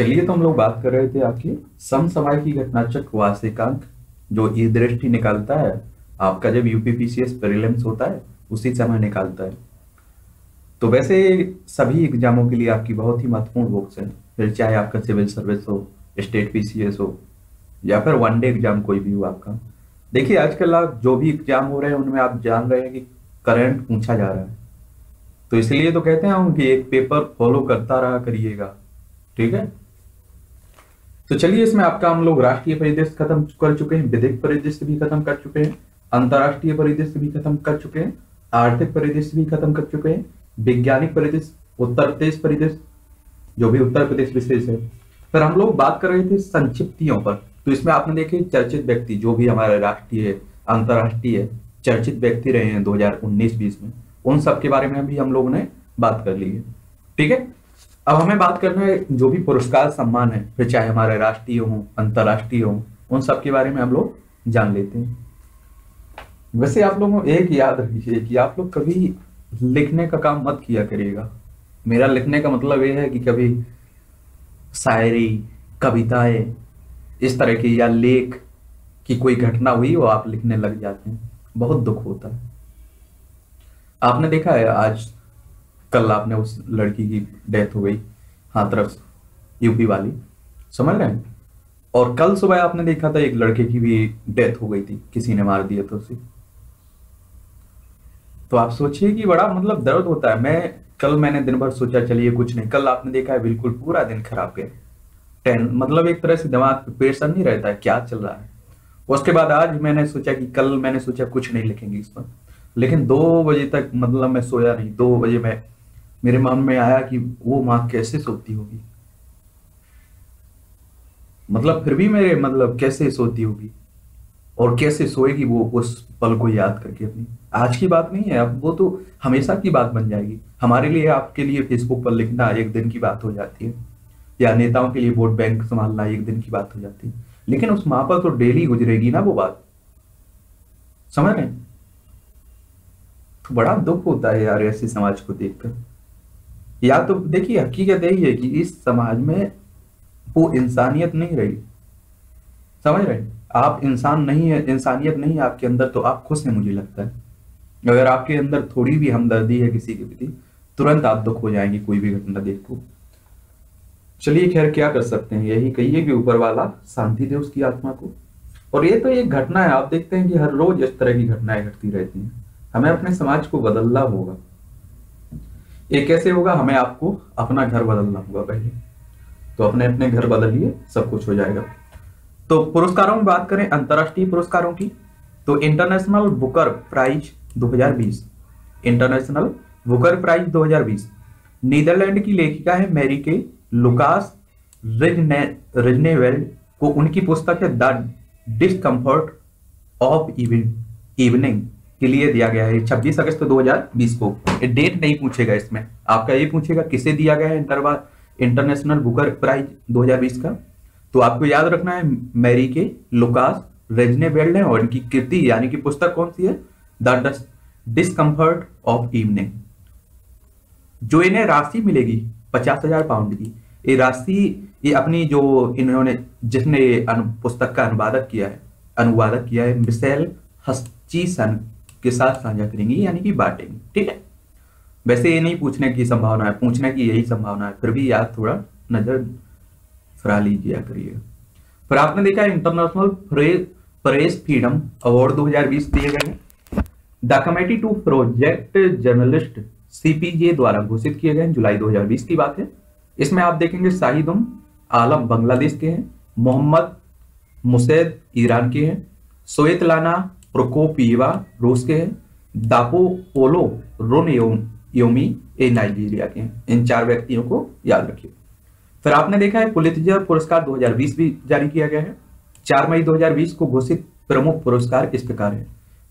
चलिए तो हम लोग बात कर रहे थे आपकी समसमय की घटनाचक वार्षिकांक जो ईदृष्टि निकालता है आपका जब यूपीपीसीएस प्रीलिम्स होता है उसी समय निकालता है। तो वैसे सभी एग्जामों के लिए आपकी बहुत ही महत्वपूर्ण बुक्स है, फिर चाहे आपका सिविल सर्विस हो, स्टेट पीसीएस हो या फिर वनडे एग्जाम कोई भी हो आपका। देखिए आजकल आप जो भी एग्जाम हो रहे हैं उनमें आप जान रहे हैं कि करंट पूछा जा रहा है, तो इसलिए तो कहते हैं हम कि एक पेपर फॉलो करता रहा करिएगा, ठीक है। तो चलिए इसमें आपका हम लोग राष्ट्रीय परिदृश्य खत्म कर चुके हैं, विधिक परिदृश्य भी खत्म कर चुके हैं, अंतरराष्ट्रीय परिदृश्य भी खत्म कर चुके हैं, आर्थिक परिदृश्य भी खत्म कर चुके हैं, वैज्ञानिक परिदृश्य, उत्तर प्रदेश परिदृश्य जो भी उत्तर प्रदेश विशेष है। फिर हम लोग बात कर रहे थे संक्षिप्तियों पर, तो इसमें आपने देखे चर्चित व्यक्ति जो भी हमारे राष्ट्रीय अंतरराष्ट्रीय चर्चित व्यक्ति रहे हैं 2019-20 में उन सब के बारे में भी हम लोगों ने बात कर ली है, ठीक है। अब हमें बात करना है जो भी पुरस्कार सम्मान है फिर चाहे हमारे राष्ट्रीय हो अंतरराष्ट्रीय हो उन सब के बारे में हम लोग जान लेते हैं। वैसे आप लोगों को एक याद रखिए कि आप लोग कभी लिखने का काम मत किया करिएगा। मेरा लिखने का मतलब यह है कि कभी शायरी कविताएं इस तरह की या लेख की कोई घटना हुई वो आप लिखने लग जाते हैं, बहुत दुख होता है। आपने देखा है आज कल आपने उस लड़की की डेथ हो गई हाथरस यूपी वाली, समझ रहे हैं, और कल सुबह आपने देखा था एक लड़के की भी डेथ हो गई थी, किसी ने मार दिया था उसे। तो आप सोचिए कि बड़ा मतलब दर्द होता है। मैंने दिन भर सोचा चलिए कुछ नहीं, कल आपने देखा है बिल्कुल पूरा दिन खराब गया, मतलब एक तरह से दिमाग पे प्रेशर नहीं रहता है क्या चल रहा है। उसके बाद आज मैंने सोचा कि कल मैंने सोचा कुछ नहीं लिखेंगे इस पर, लेकिन 2 बजे तक मतलब मैं सोया नहीं। 2 बजे मैं मेरे मन में आया कि वो माँ कैसे सोती होगी, मतलब फिर भी मेरे मतलब कैसे सोती होगी और कैसे सोएगी वो उस पल को याद करके अपनी। आज की बात नहीं है, अब वो तो हमेशा की बात बन जाएगी हमारे लिए। आपके लिए फेसबुक पर लिखना एक दिन की बात हो जाती है, या नेताओं के लिए वोट बैंक संभालना एक दिन की बात हो जाती है, लेकिन उस माँ पर तो डेली गुजरेगी ना वो बात, समझ रहे हैं। तो बड़ा दुख होता है यार ऐसे समाज को देखकर। या तो देखिए हकीकत यही है कि इस समाज में वो इंसानियत नहीं रही, समझ रहे हैं? आप इंसान नहीं है, इंसानियत नहीं है आपके अंदर तो आप खुश हैं मुझे लगता है। अगर आपके अंदर थोड़ी भी हमदर्दी है किसी के प्रति तुरंत आप दुख हो जाएंगे कोई भी घटना देखो। चलिए खैर क्या कर सकते हैं, यही कहिए कि ऊपर वाला शांति दे उसकी आत्मा को। और ये तो एक घटना है, आप देखते हैं कि हर रोज इस तरह की घटनाएं घटती रहती हैं। हमें अपने समाज को बदलना होगा। ये कैसे होगा, हमें आपको अपना घर बदलना होगा पहले, तो अपने अपने घर बदलिए सब कुछ हो जाएगा। तो पुरस्कारों में बात करें अंतरराष्ट्रीय पुरस्कारों की, तो international Booker prize 2020, international Booker prize 2020 Netherland की लेखिका है मैरी के लुकास रिजनेवेल्ड को, उनकी पुस्तक है द डिस्कम्फर्ट ऑफ इवनिंग के लिए दिया गया है 26 अगस्त 2020 को। डेट नहीं पूछेगा इसमें, आपका ये पूछेगा किसे दिया गया है इंटरनेशनल बुकर प्राइज 2020 का। तो आपको याद रखना है मैरी के लुकास रेजनेवेल्ड है और इनकी कृति यानी कि पुस्तक कौन सी है, द डिस्कम्फर्ट ऑफ इवनिंग। जो इन्हें राशि मिलेगी 50,000 पाउंड की, ये राशि ये अपनी जो इन्होंने जिसने पुस्तक का अनुवादक किया है मिशेल हस्चिसन के साथ साझा करेंगी यानी कि बांटेंगे, ठीक है। वैसे ये नहीं पूछने की संभावना है, पूछने की यही संभावना है, फिर भी याद थोड़ा नजर फरा लीजिए करिए। फिर आपने देखा इंटरनेशनल प्रेस फ्रीडम अवार्ड 2020 दिए गए हैं, the committee to project journalist CPJ द्वारा घोषित किए गए, जुलाई 2020 की बात है। इसमें आप देखेंगे शाहिद आलम बांग्लादेश के हैं, मोहम्मद मुसैद ईरान के हैं, स्वेतलाना प्रोकोपियवा रूस के हैं, दापो पोलो रोनयोमी ए नाइजीरिया के हैं। इन 4 व्यक्तियों को याद रखिए। फिर आपने देखा है पुलित्जर पुरस्कार 2020 भी जारी किया गया है, 4 मई 2020 को घोषित प्रमुख पुरस्कार इस प्रकार है,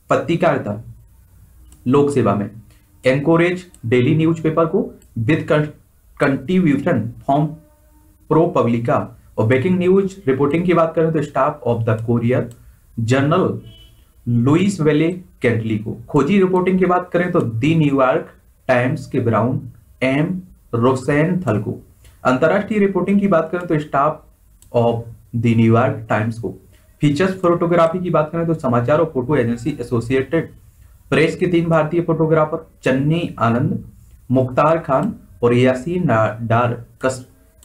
पत्रकारिता लोक सेवा में एंकोरेज डेली न्यूज़पेपर को with contribution from Pro Publica, और ब्रेकिंग न्यूज रिपोर्टिंग की बात करें तो staff of the Courier Journal Louisville Kentucky को, खोजी रिपोर्टिंग की बात करें तो दी न्यूयॉर्क टाइम्स के ब्राउन एम रोसेनथल को, अंतर्राष्ट्रीय रिपोर्टिंग की बात करें तो staff of the New York Times को, फीचर्स फोटोग्राफी की बात करें तो समाचार और फोटो एजेंसी एसोसिएटेड प्रेस के 3 भारतीय फोटोग्राफर चन्नी आनंद, मुख्तार खान और यासीन डार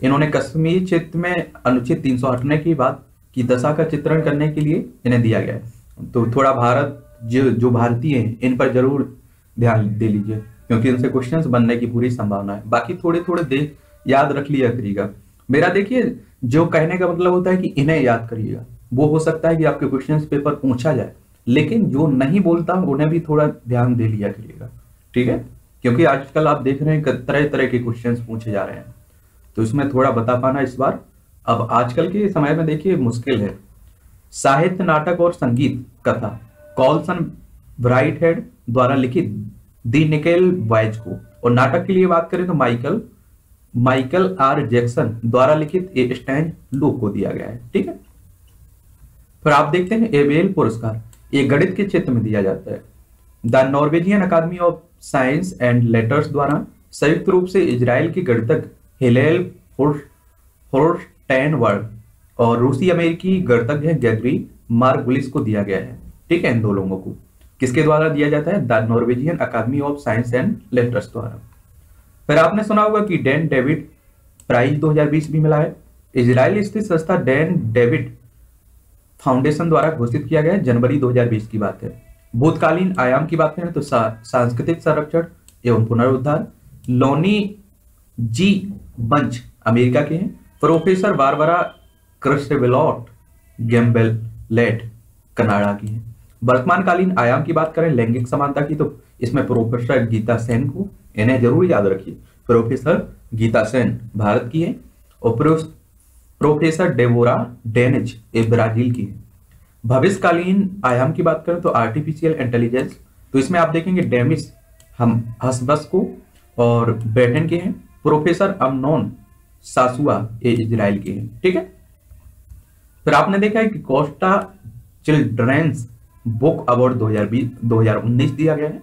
इन्होंने कश्मीर क्षेत्र में अनुच्छेद 300 हटने के बाद की दशा का चित्रण करने के लिए इन्हें दिया गया है। तो थोड़ा भारत जो भारतीय हैं इन पर जरूर ध्यान दे लीजिए क्योंकि इनसे क्वेश्चंस बनने की पूरी संभावना है। बाकी थोड़े थोड़े देख याद रख लिया करिएगा। मेरा देखिए जो कहने का मतलब होता है कि इन्हें याद करिएगा, वो हो सकता है कि आपके क्वेश्चन पेपर पूछा जाए, लेकिन जो नहीं बोलता उन्हें भी थोड़ा ध्यान दे लिया करिएगा, ठीक है, क्योंकि आजकल आप देख रहे हैं तरह तरह के क्वेश्चन पूछे जा रहे हैं, तो इसमें थोड़ा बता पाना इस बार अब आजकल के समय में देखिए मुश्किल है। साहित्य, नाटक और संगीत कथा कॉल्सन ब्राइट हेड द्वारा लिखित दी निकेल वाइज को, और नाटक के लिए बात करें तो माइकल आर जैक्सन द्वारा लिखित ए स्टैंड लो को दिया गया है, ठीक है। फिर आप देखते हैं एबेल पुरस्कार, ये गणित के क्षेत्र में दिया जाता है। The Norwegian academy of science and letters द्वारा संयुक्त रूप से इजराइल के गणितज्ञ हिलेल होर्स्टेनवर्ग और रूसी अमेरिकी गणितज्ञ गैगरी मार्गुलिस को दिया गया है, ठीक है। इन 2 लोगों को किसके द्वारा दिया जाता है? The Norwegian academy of science and letters द्वारा। फिर आपने सुना होगा कि डैन डेविड प्राइज 2020 भी मिला है। इजराइल स्थित संस्था डैन डेविड फाउंडेशन द्वारा घोषित किया गया, जनवरी 2020 की बात है। भूतकालीन आयाम की बात करें तो सांस्कृतिक संरक्षण एवं पुनरुद्धार, लोनी जी बंच अमेरिका के हैं, प्रोफेसर बारबरा क्रस्टेवेलॉट गेम्बेलेट कनाडा की हैं। वर्तमान कालीन आयाम की बात करें लैंगिक समानता की, तो इसमें प्रोफेसर गीता सेन को, इन्हें जरूर याद रखिए, प्रोफेसर गीता सेन भारत की है और प्रोफेसर डेबोरा डेनिज ये ब्राजील की है। भविष्यकालीन आयाम की बात करें तो आर्टिफिशियल इंटेलिजेंस, तो इसमें आप देखेंगे डेमिस हम हसबस को, और ब्रिटेन के हैं, प्रोफेसर अमनोन सासुआ ये इजराइल के हैं, ठीक है। फिर आपने देखा है कि कोस्टा चिल्ड्रेंस बुक अवार्ड 2019 दिया गया है।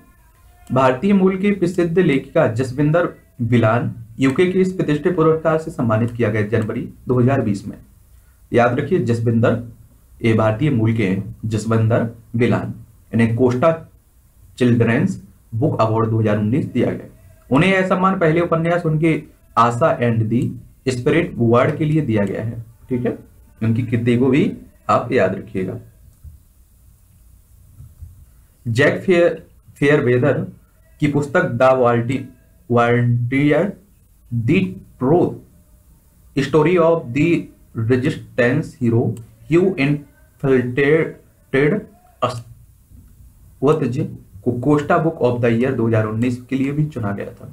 भारतीय मूल की प्रसिद्ध लेखिका जसविंदर विलान यूके के इस प्रतिष्ठित पुरस्कार से सम्मानित किया गया, जनवरी 2020 में। याद रखिए जसविंदर ये भारतीय मूल के हैं, जसविंदर विलान, इन्हें कोस्टा चिल्ड्रेंस बुक अवार्ड 2019 दिया गया। उन्हें यह सम्मान पहले उपन्यास उनके Asha and the spirit word के लिए दिया गया है, ठीक है। उनकी कृति को भी आप याद रखिएगा। जैक फेयरवेदर की पुस्तक the volunteer the truth story of the resistance hero who infiltrated को Costa book of the year 2019 के लिए भी चुना गया था।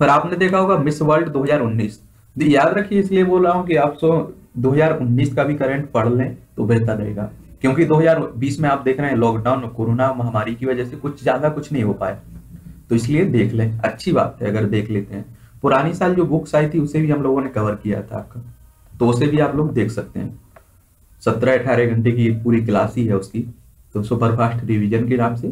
पर आपने देखा होगा मिस वर्ल्ड 2019, याद रखिए, इसलिए बोल रहा हूँ कि आप 2019 का भी करंट पढ़ लें तो बेहतर रहेगा, क्योंकि 2020 में आप देख रहे हैं लॉकडाउन और कोरोना महामारी की वजह से कुछ नहीं हो पाया, तो इसलिए देख लें, अच्छी बात है अगर देख लेते हैं। पुरानी साल जो बुक्स आई थी उसे भी हम लोगों ने कवर किया था आपका, तो उसे भी आप लोग देख सकते हैं। 17-18 घंटे की पूरी क्लास ही है उसकी, तो सुपरफास्ट रिविजन के नाम से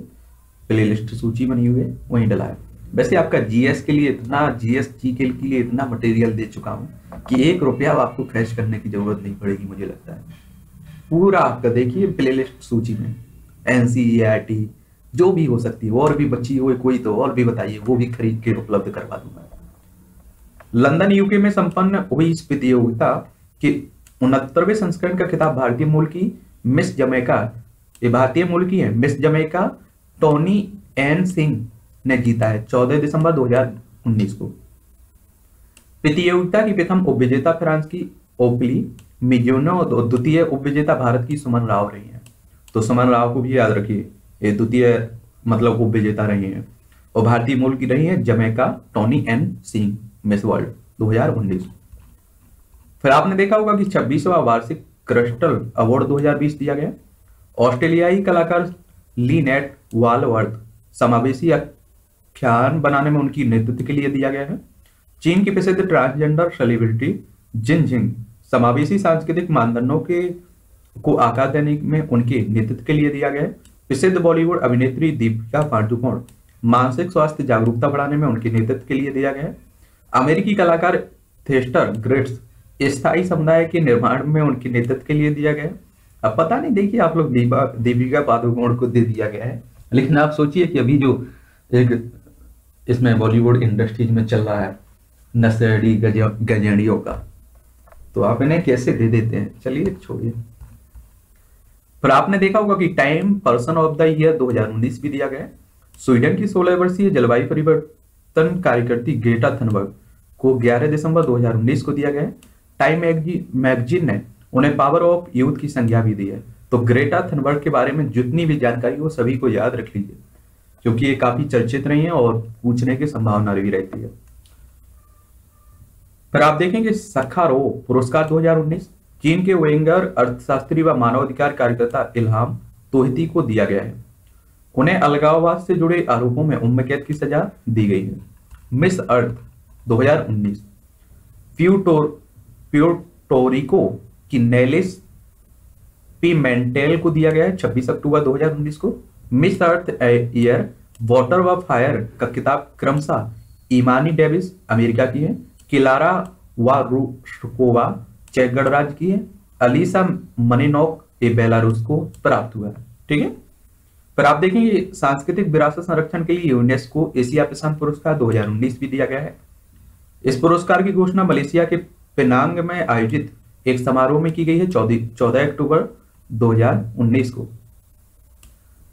प्लेलिस्ट सूची बनी हुई है, वहीं डाला है। वैसे आपका जीएस के लिए इतना, जीएसटी के लिए इतना मटेरियल दे चुका हूं कि ₹1 आपको खर्च करने की जरूरत नहीं पड़ेगी, मुझे लगता है। पूरा आपका देखिए प्लेलिस्ट सूची में एनसीईआरटी जो भी हो सकती है, और भी बची हुई कोई तो और भी बताइए, वो भी खरीद के उपलब्ध करवा दूंगा। लंदन यूके में संपन्न हुई इस प्रतियोगिता के 69वें संस्करण का खिताब भारतीय मूल की मिस जमैका, ये भारतीय मूल की है miss Jamaica Toni Ann Singh ने जीता है, 14 दिसंबर 2019 को। प्रतियोगिता की प्रथम उपविजेता फ्रांस की ओपली मिजोनो और द्वितीय उपविजेता भारत की सुमन राव रही हैं, तो सुमन राव को भी याद रखिए, ये द्वितीय मतलब उपविजेता रही हैं, और भारतीय मूल की रही है Jamaica Toni Ann Singh, miss World 2019। फिर आपने देखा होगा कि 26वां वार्षिक क्रस्टल अवार्ड 2020 दिया गया। ऑस्ट्रेलियाई कलाकार लीनेट वालवर्थ समावेशी आख्यान बनाने में उनकी नेतृत्व के लिए दिया गया है। चीन की प्रसिद्ध ट्रांसजेंडर सेलिब्रिटी जिनजिंग समावेशी सांस्कृतिक मानदंडों के को आकार देने में उनके नेतृत्व के लिए दिया गया है। प्रसिद्ध बॉलीवुड अभिनेत्री दीपिका पादुकोण मानसिक स्वास्थ्य जागरूकता बढ़ाने में उनके नेतृत्व के लिए दिया गया है। अमेरिकी कलाकार थेस्टर ग्रेट्स स्थायी समुदाय के निर्माण में उनकी नेतृत्व के लिए दिया गया। अब पता नहीं, देखिए आप लोग दीपिका पादुकोण को दे दिया गया है, लेकिन आप सोचिए कि अभी जो एक इसमें बॉलीवुड इंडस्ट्रीज में चल रहा है नशेड़ी गजेंडियों का, तो आप इन्हें कैसे दे देते हैं। चलिए छोड़िए। पर आपने देखा होगा कि Time person of the year 2019 भी दिया गया। स्वीडन की 16 वर्षीय जलवायु परिवर्तन कार्यकर्ती ग्रेटा थनबर्ग को 11 दिसंबर 2019 को दिया गया। टाइम मैगजीन ने उन्हें पावर ऑफ यूथ की संज्ञा भी दी है। तो ग्रेटा थनबर्ग के बारे में जितनी भी जानकारी हो सभी को याद रख लीजिए, क्योंकि ये काफी चर्चित रही है और पूछने की संभावना भी रहती है। पर आप देखेंगे सखारोव पुरस्कार 2019 चीन के वेंगर अर्थशास्त्री व मानवाधिकार कार्यकर्ता इल्हाम तोहिती को दिया गया है। उन्हें अलगाववाद से जुड़े आरोपों में उम्र कैद की सजा दी गई है। मिस अर्थ 2019 प्यूर्टोरिको की नेलिस पिमेंटेल को दिया गया है 26 अक्टूबर 2019 को। मिस अर्थ ईयर वाटर व फायर का किताब क्रमशः इमानी डेविस अमेरिका की है, किलारा वारुशकोवा चेक गणराज्य की है, अलीसा मनिनोक बेलारूस को प्राप्त हुआ। ठीक है। पर आप देखेंगे सांस्कृतिक विरासत संरक्षण के लिए यूनेस्को एशिया प्रशांत पुरस्कार 2019 भी दिया गया है। इस पुरस्कार की घोषणा मलेशिया के पेनांग में आयोजित एक समारोह में की गई है 14 अक्टूबर 2019 को।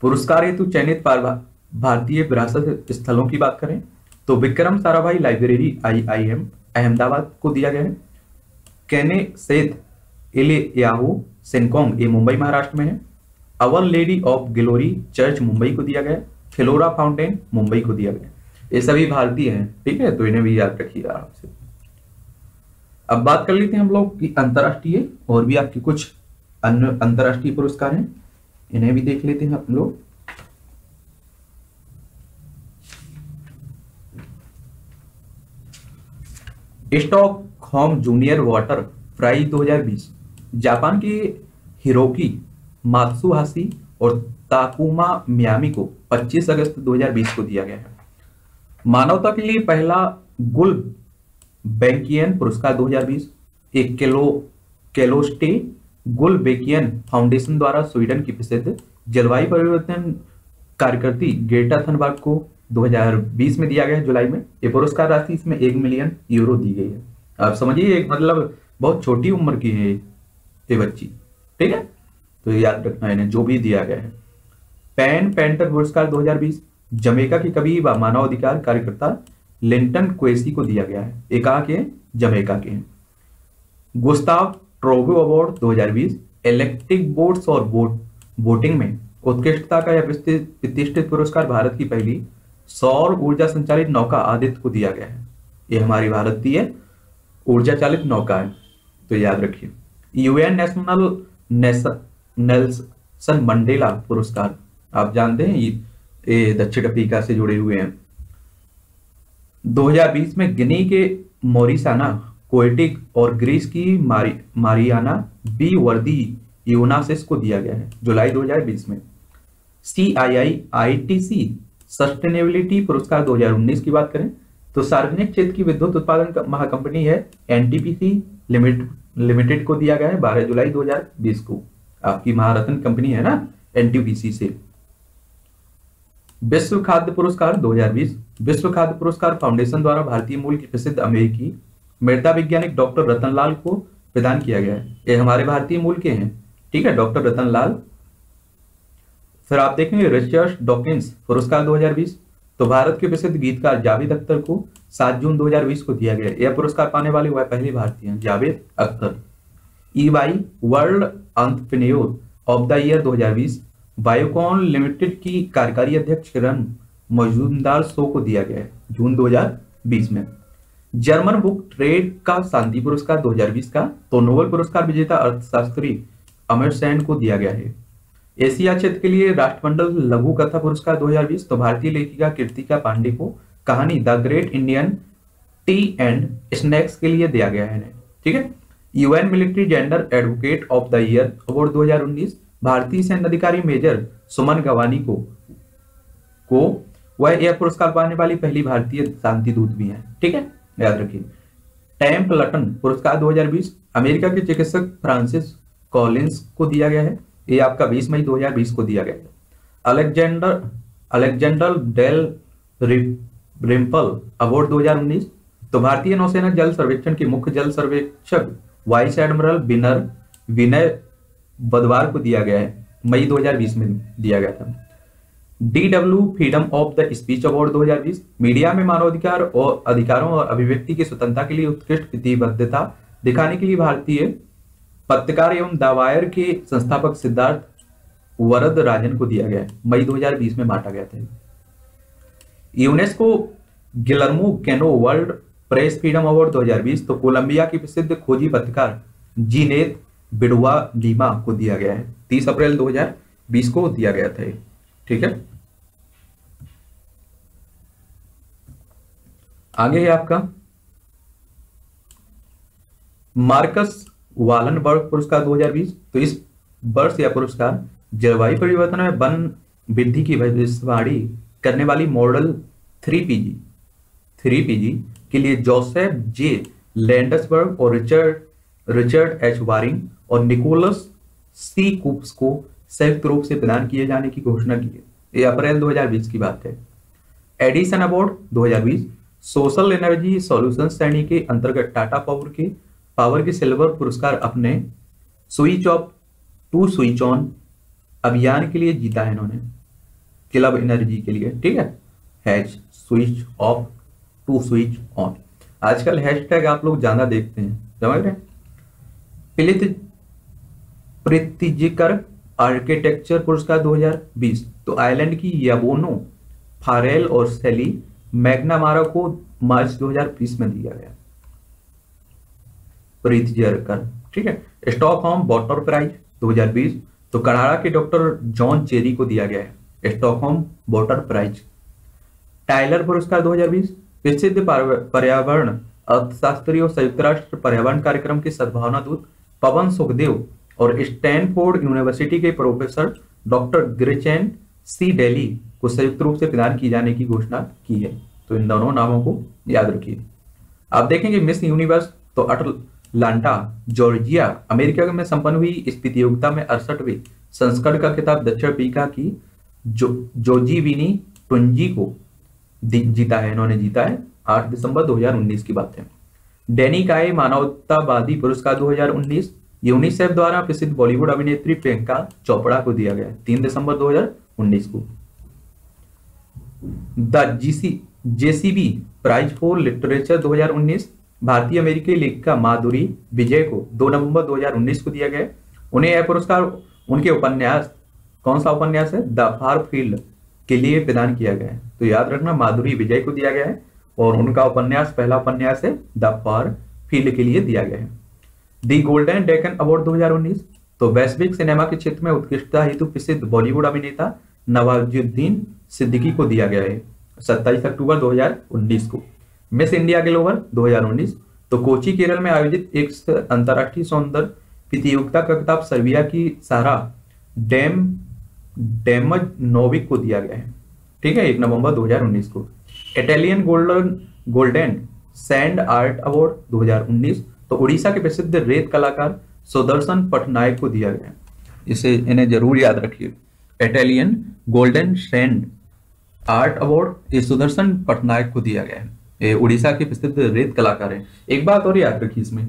पुरस्कार हेतु चयनित भारतीय विरासत स्थलों की बात करें तो विक्रम साराभाई लाइब्रेरी IIM अहमदाबाद को दिया गया है। केनेसेथ इलेयाहू सेनकोंग ये मुंबई महाराष्ट्र में है। Our lady of glory church Mumbai को दिया गया है। फिलोरा फाउंटेन मुंबई को दिया गया। ये सभी भारतीय हैं, ठीक है, तो इन्हें भी याद रखिए आराम से। अब बात कर लेते हैं हम लोग की अंतर्राष्ट्रीय, और भी आपके कुछ अन्य अंतर्राष्ट्रीय पुरस्कार हैं, इन्हें भी देख लेते हैं हम लोग। Stockholm junior water prize 2020 Japan के हिरोकी मात्सुहाशी और ताकुमा मियामी को 25 अगस्त 2020 को दिया गया है। मानवता के लिए पहला गुलबेकियन पुरस्कार 2020 एक केलोस्टे गुलबेकियन फाउंडेशन द्वारा स्वीडन की प्रसिद्ध जलवायु परिवर्तन कार्यकर्ती ग्रेटा थनबर्ग को 2020 में दिया गया है जुलाई में। ये पुरस्कार राशि इसमें 1 मिलियन यूरो दी गई है। आप समझिए एक मतलब बहुत छोटी उम्र की है ये बच्ची, ठीक है, तो याद रखना इन्हें जो भी दिया गया है। पैन पेंटर पुरस्कार 2020 जमैका के कवि व मानवाधिकार कार्यकर्ता लिंटन क्वेसी को दिया गया है। ये कहाँ के? जमैका के हैं। Gustave Trouve award 2020 electric boats और बोटिंग में उत्कृष्टता का यह प्रतिष्ठित पुरस्कार भारत की पहली सौर ऊर्जा संचालित नौका आदित्य को दिया गया है। ये हमारी भारतीय ऊर्जा चालित नौका है, तो याद रखिए। यूएन नेल्सन मंडेला पुरस्कार आप जानते हैं, ये दक्षिण अफ्रीका से जुड़े हुए हैं। 2020 में गिनी के मोरिसाना कोएटिक और ग्रीस की मारियाना बी वर्दी यूनासिस को दिया गया है जुलाई 2020 में। CIIITC सस्टेनेबिलिटी पुरस्कार 2019 की बात करें तो सार्वजनिक क्षेत्र की विद्युत उत्पादन महाकंपनी है एनटीपीसी लिमिटेड को दिया गया है 12 जुलाई 2020 को। आपकी महारत्न कंपनी है ना एनटीपीसी से। विश्व खाद्य पुरस्कार 2020 विश्व खाद्य पुरस्कार फाउंडेशन द्वारा भारतीय मूल की प्रसिद्ध अमेरिकी मृदा वैज्ञानिक डॉक्टर रतनलाल को प्रदान किया गया है। ये हमारे भारतीय मूल के हैं, ठीक है, डॉक्टर रतनलाल। फिर आप देखेंगे रिचर्ड डॉकिंस पुरस्कार 2020 तो भारत के प्रसिद्ध गीतकार जावेद अख्तर को 7 जून 2020 को दिया गया। यह पुरस्कार पाने वाले वह पहले भारतीय हैं Javed Akhtar. EY world entrepreneur of the year 2020 Biocon limited की कार्यकारी अध्यक्ष किरण मजूमदार शो को दिया गया है जून 2020 में। जर्मन बुक ट्रेड का शांति पुरस्कार 2020 का तो नोबेल पुरस्कार विजेता अर्थशास्त्री अमर्त्य सेन को दिया गया है। एशिया क्षेत्र के लिए राष्ट्रमंडल लघु कथा पुरस्कार 2020 तो भारतीय लेखिका कृतिका पांडे को कहानी the great Indian T and snacks के लिए दिया गया है, ठीक है। UN military gender advocate of the year award 2019 भारतीय सैन्य अधिकारी मेजर सुमन गवानी को वह यह पुरस्कार पाने वाली पहली भारतीय शांति दूत भी है, ठीक है, याद रखिए। टेम्पलटन पुरस्कार 2020 अमेरिका के चिकित्सक फ्रांसिस कॉलिंस को दिया गया है। ये आपका 20 मई 2020 को दिया गया है। अलेक्जेंडर डेल रिम्पल अवार्ड 2019 तो भारतीय नौसेना जल सर्वेक्षण के मुख्य जल सर्वेक्षक वाइस एडमिरल विनय बदवार को दिया गया है। मई 2020 में दिया गया था। DW freedom of the speech award 2020 media में मानवाधिकार और अधिकारों और अभिव्यक्ति की स्वतंत्रता के लिए उत्कृष्ट प्रतिबद्धता दिखाने के लिए भारतीय पत्रकार एवं द वायर के संस्थापक सिद्धार्थ वरदराजन को दिया गया। मई 2020 में बांटा गया था। UNESCO Guillermo Cano world press freedom award 2020 तो कोलंबिया के प्रसिद्ध खोजी पत्रकार जीनेत बिडुआ डीमा को दिया गया है। 30 अप्रैल 2020 को दिया गया था। ठीक है, आगे है आपका मार्कस वालनबर्ग पुरस्कार 2020 तो इस वर्ष यह पुरस्कार जलवायु परिवर्तन में वन वृद्धि की भविष्यवाणी करने वाली मॉडल 3 पीजी के लिए जोसेफ जे लैंडसबर्ग और रिचर्ड एच वारिंग और निकोलस सी कूप्स को संयुक्त रूप से प्रदान किए जाने की घोषणा की है। ये अप्रैल 2020 की बात है। Edison award 2020 social energy solution श्रेणी के अंतर्गत टाटा पावर के सिल्वर पुरस्कार अपने switch off to switch on अभियान के लिए जीता है इन्होंने, क्लब एनर्जी के लिए। ठीक है, switch off to switch on आजकल हैशटैग आप लोग ज्यादा देखते हैं, समझ रहे हैं। प्रितिजिकर आर्किटेक्चर पुरस्कार 2020 तो आयरलैंड की याबोनो फारेल और सेली मैग्नामारा को मार्च 2020 में दिया गया। प्रितिजिकर, ठीक है। स्टॉकहोम वाटर प्राइज 2020 तो कनाडा के डॉक्टर जॉन चेरी को दिया गया है। Stockholm water prize. टाइलर पुरस्कार 2020 प्रसिद्ध पर्यावरण अर्थशास्त्री और संयुक्त राष्ट्र पर्यावरण कार्यक्रम के सद्भावना दूत पवन सुखदेव और स्टैनफोर्ड यूनिवर्सिटी के professor doctor Gretchen C Daily को संयुक्त रूप से प्रदान किए जाने की घोषणा की है। तो इन दोनों नामों को याद रखिए। आप देखेंगे मिस यूनिवर्स तो अटलांटा जॉर्जिया अमेरिका में संपन्न हुई इस प्रतियोगिता में 68वें संस्करण का खिताब दक्षिण अफ्रीका की जोजीविनी टुंजी को जीता है, इन्होंने जीता है। 8 दिसंबर 2019 की बात है। डेनी काय मानवतावादी पुरस्कार 2019 यूनिसेफ द्वारा प्रसिद्ध बॉलीवुड अभिनेत्री प्रियंका चोपड़ा को दिया गया। 3 दिसंबर 2019 को। The JCB prize for literature 2019 भारतीय अमेरिकी लेखिका माधुरी विजय को 2 नवंबर 2019 को दिया गया। उन्हें यह पुरस्कार उनके उपन्यास, कौन सा उपन्यास है, द फार फील्ड के लिए प्रदान किया गया है। तो याद रखना माधुरी विजय को दिया गया है और उनका उपन्यास, पहला उपन्यास है द फार फील्ड के लिए दिया गया है। दी गोल्डन डेकन अवार्ड 2019 तो वैश्विक सिनेमा के क्षेत्र में उत्कृष्टता हेतु प्रसिद्ध बॉलीवुड अभिनेता नवाजुद्दीन सिद्दीकी को दिया गया है। 27 अक्टूबर 2019 को। मिस इंडिया ग्लोबल 2019 तो कोची केरल में आयोजित एक अंतर्राष्ट्रीय सौंदर्य प्रतियोगिता का खिताब सर्बिया की सारा डेमनोविक को दिया गया है। ठीक है, 1 नवंबर 2019 को। Italian golden sand art award 2019 तो उड़ीसा के प्रसिद्ध रेत कलाकार सुदर्शन पटनायक को दिया गया। इसे इन्हें जरूर याद रखिए। Italian golden sand art award ये सुदर्शन पटनायक को दिया गया है। ये उड़ीसा के प्रसिद्ध रेत कलाकार हैं। एक बात और याद रखिए इसमें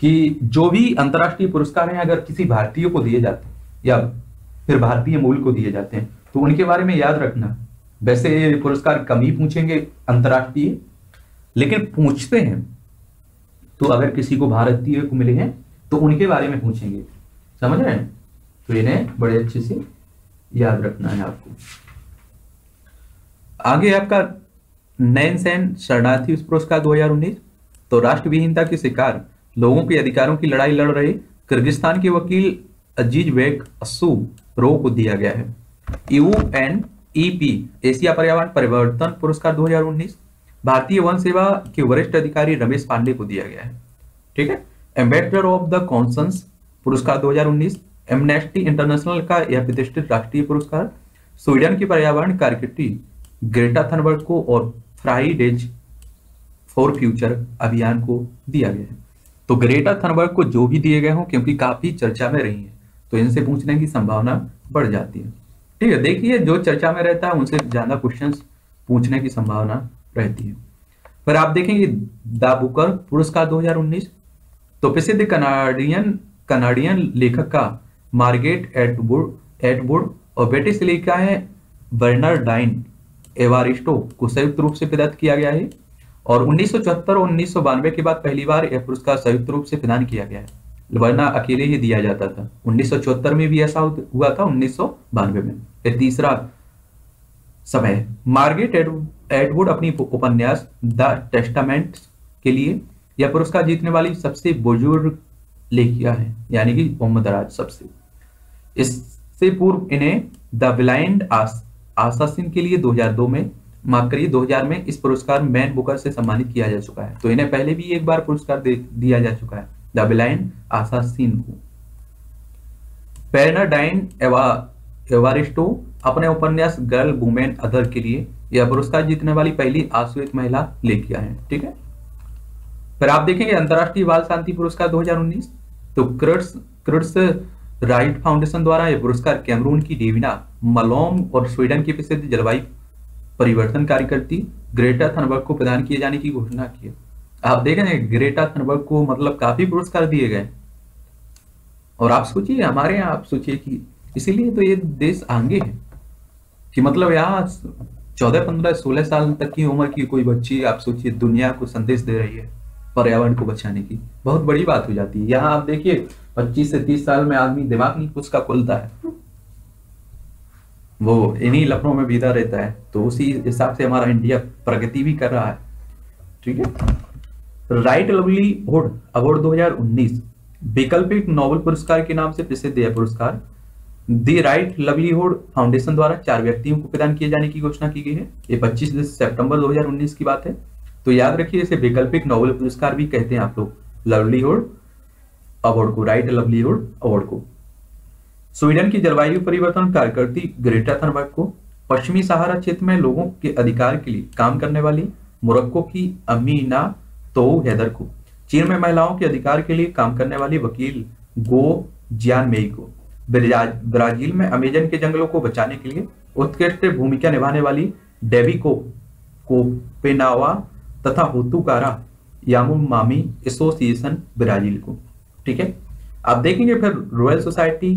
कि जो भी अंतर्राष्ट्रीय पुरस्कार हैं अगर किसी भारतीय को दिए जाते हैं या फिर भारतीय मूल को दिए जाते हैं तो उनके बारे में याद रखना। वैसे ये पुरस्कार कम ही पूछेंगे अंतर्राष्ट्रीय, लेकिन पूछते हैं तो अगर किसी को भारतीय को मिले हैं तो उनके बारे में पूछेंगे, समझ रहे हैं। तो इन्हें बड़े अच्छे से याद रखना है आपको। आगे आपका नैन सैन शरणार्थी पुरस्कार 2019 तो राष्ट्रविहीनता के शिकार लोगों के अधिकारों की लड़ाई लड़ रहे किर्गिस्तान के वकील अजीज बेग अस्सू रो को दिया गया है। UNEP एशिया पर्यावरण परिवर्तन पुरस्कार 2019 भारतीय वन सेवा के वरिष्ठ अधिकारी रमेश पांडे को दिया गया है। ठीक है, एम्बेसडर ऑफ द कॉन्शंस पुरस्कार 2019 एमनेस्टी इंटरनेशनल का यह प्रतिष्ठित राष्ट्रीय पुरस्कार स्वीडन की पर्यावरण कार्यकर्त्री ग्रेटा थनबर्ग को और फ्राइडेज फॉर फ्यूचर अभियान को दिया गया है। तो ग्रेटा थनबर्ग को जो भी दिए गए हों क्योंकि काफी चर्चा में रही है तो इनसे पूछने की संभावना बढ़ जाती है। ठीक है, देखिए जो चर्चा में रहता है उनसे ज्यादा क्वेश्चंस पूछने की संभावना रहती है। पर आप देखेंगे द बुकर पुरस्कार 2019 तो प्रसिद्ध कनाडियन लेखक का मार्गरेट एटवुड और ब्रिटिश लेखिका है बर्नार्डाइन एवारिस्टो को संयुक्त रूप से प्रदान किया गया है और 1974 और 1992 के बाद पहली बार यह पुरस्कार संयुक्त रूप से प्रदान किया गया है, वरना अकेले ही दिया जाता था। 1974 में भी ऐसा हुआ था, 1992 में। यह तीसरा समय। मार्गरेट एटवुड अपनी उपन्यास द टेस्टामेंट के लिए यह पुरस्कार जीतने वाली सबसे बुजुर्ग लेखिका है, यानी कि मोहम्मद राज सबसे। इससे पूर्व इन्हें द ब्लाइंड आसासिन के लिए 2002 में, माफ करिए 2000 में इस पुरस्कार मैन बुकर से सम्मानित किया जा चुका है। तो इन्हें पहले भी एक बार पुरस्कार दिया जा चुका है द ब्लाइंड आसासिन को। बर्नार्डाइन एवारिस्टो अपने उपन्यास गर्ल वुमेन अदर के लिए यह पुरस्कार जीतने वाली पहली आश्वेत महिला लेखिका है। ठीक है, फिर आप देखेंगे अंतरराष्ट्रीय बाल शांति पुरस्कार 2019 तो क्रिट्स राइट फाउंडेशन द्वारा यह पुरस्कार कैमरून की डेविना मलोम और स्वीडन की प्रसिद्ध जलवायु परिवर्तन कार्यकर्ती ग्रेटा थनबर्ग को प्रदान किए जाने की घोषणा की है। आप देखें ग्रेटा थनबर्ग को मतलब काफी पुरस्कार दिए गए और आप सोचिए हमारे यहाँ, आप सोचिए कि इसीलिए तो ये देश आगे है कि मतलब यहाँ 14, 15, 16 साल तक की उम्र की कोई बच्ची आप सोचिए दुनिया को संदेश दे रही है पर्यावरण को बचाने की, बहुत बड़ी बात हो जाती है। यहाँ आप देखिए 25 से 30 साल में आदमी दिमाग नहीं कुछ का खुलता है, वो इन्हीं लफड़ों में बीता रहता है। तो उसी हिसाब से हमारा इंडिया प्रगति भी कर रहा है। ठीक है, राइट लाइवलीहुड अवार्ड 2019 वैकल्पिक नोबेल पुरस्कार के नाम से प्रसिद्ध है। पुरस्कार दी राइट लाइवलीहुड फाउंडेशन द्वारा 4 व्यक्तियों को प्रदान किए जाने की घोषणा की गई है। ये 25 सितंबर 2019 की बात है। तो याद रखिए इसे वैकल्पिक नोबेल पुरस्कार भी कहते हैं आप लोग, लाइवलीहुड अवार्ड को, राइट लाइवलीहुड अवार्ड को। स्वीडन की जलवायु परिवर्तन कार्यकर्ती ग्रेटा थनबर्ग को पश्चिमी सहारा क्षेत्र में लोगों के अधिकार के लिए काम करने वाली मोरक्को की अमीना तोउ हैदर को, चीन में महिलाओं के अधिकार के लिए काम करने वाली वकील गो जियानमेई को, ब्राजील में अमेजन के जंगलों को बचाने के लिए उत्कृष्ट भूमिका निभाने वाली डेवी को पेनावा तथा होतुकारा यामुमामी एसोसिएशन ब्राजील को। ठीक है, आप देखेंगे फिर Royal Society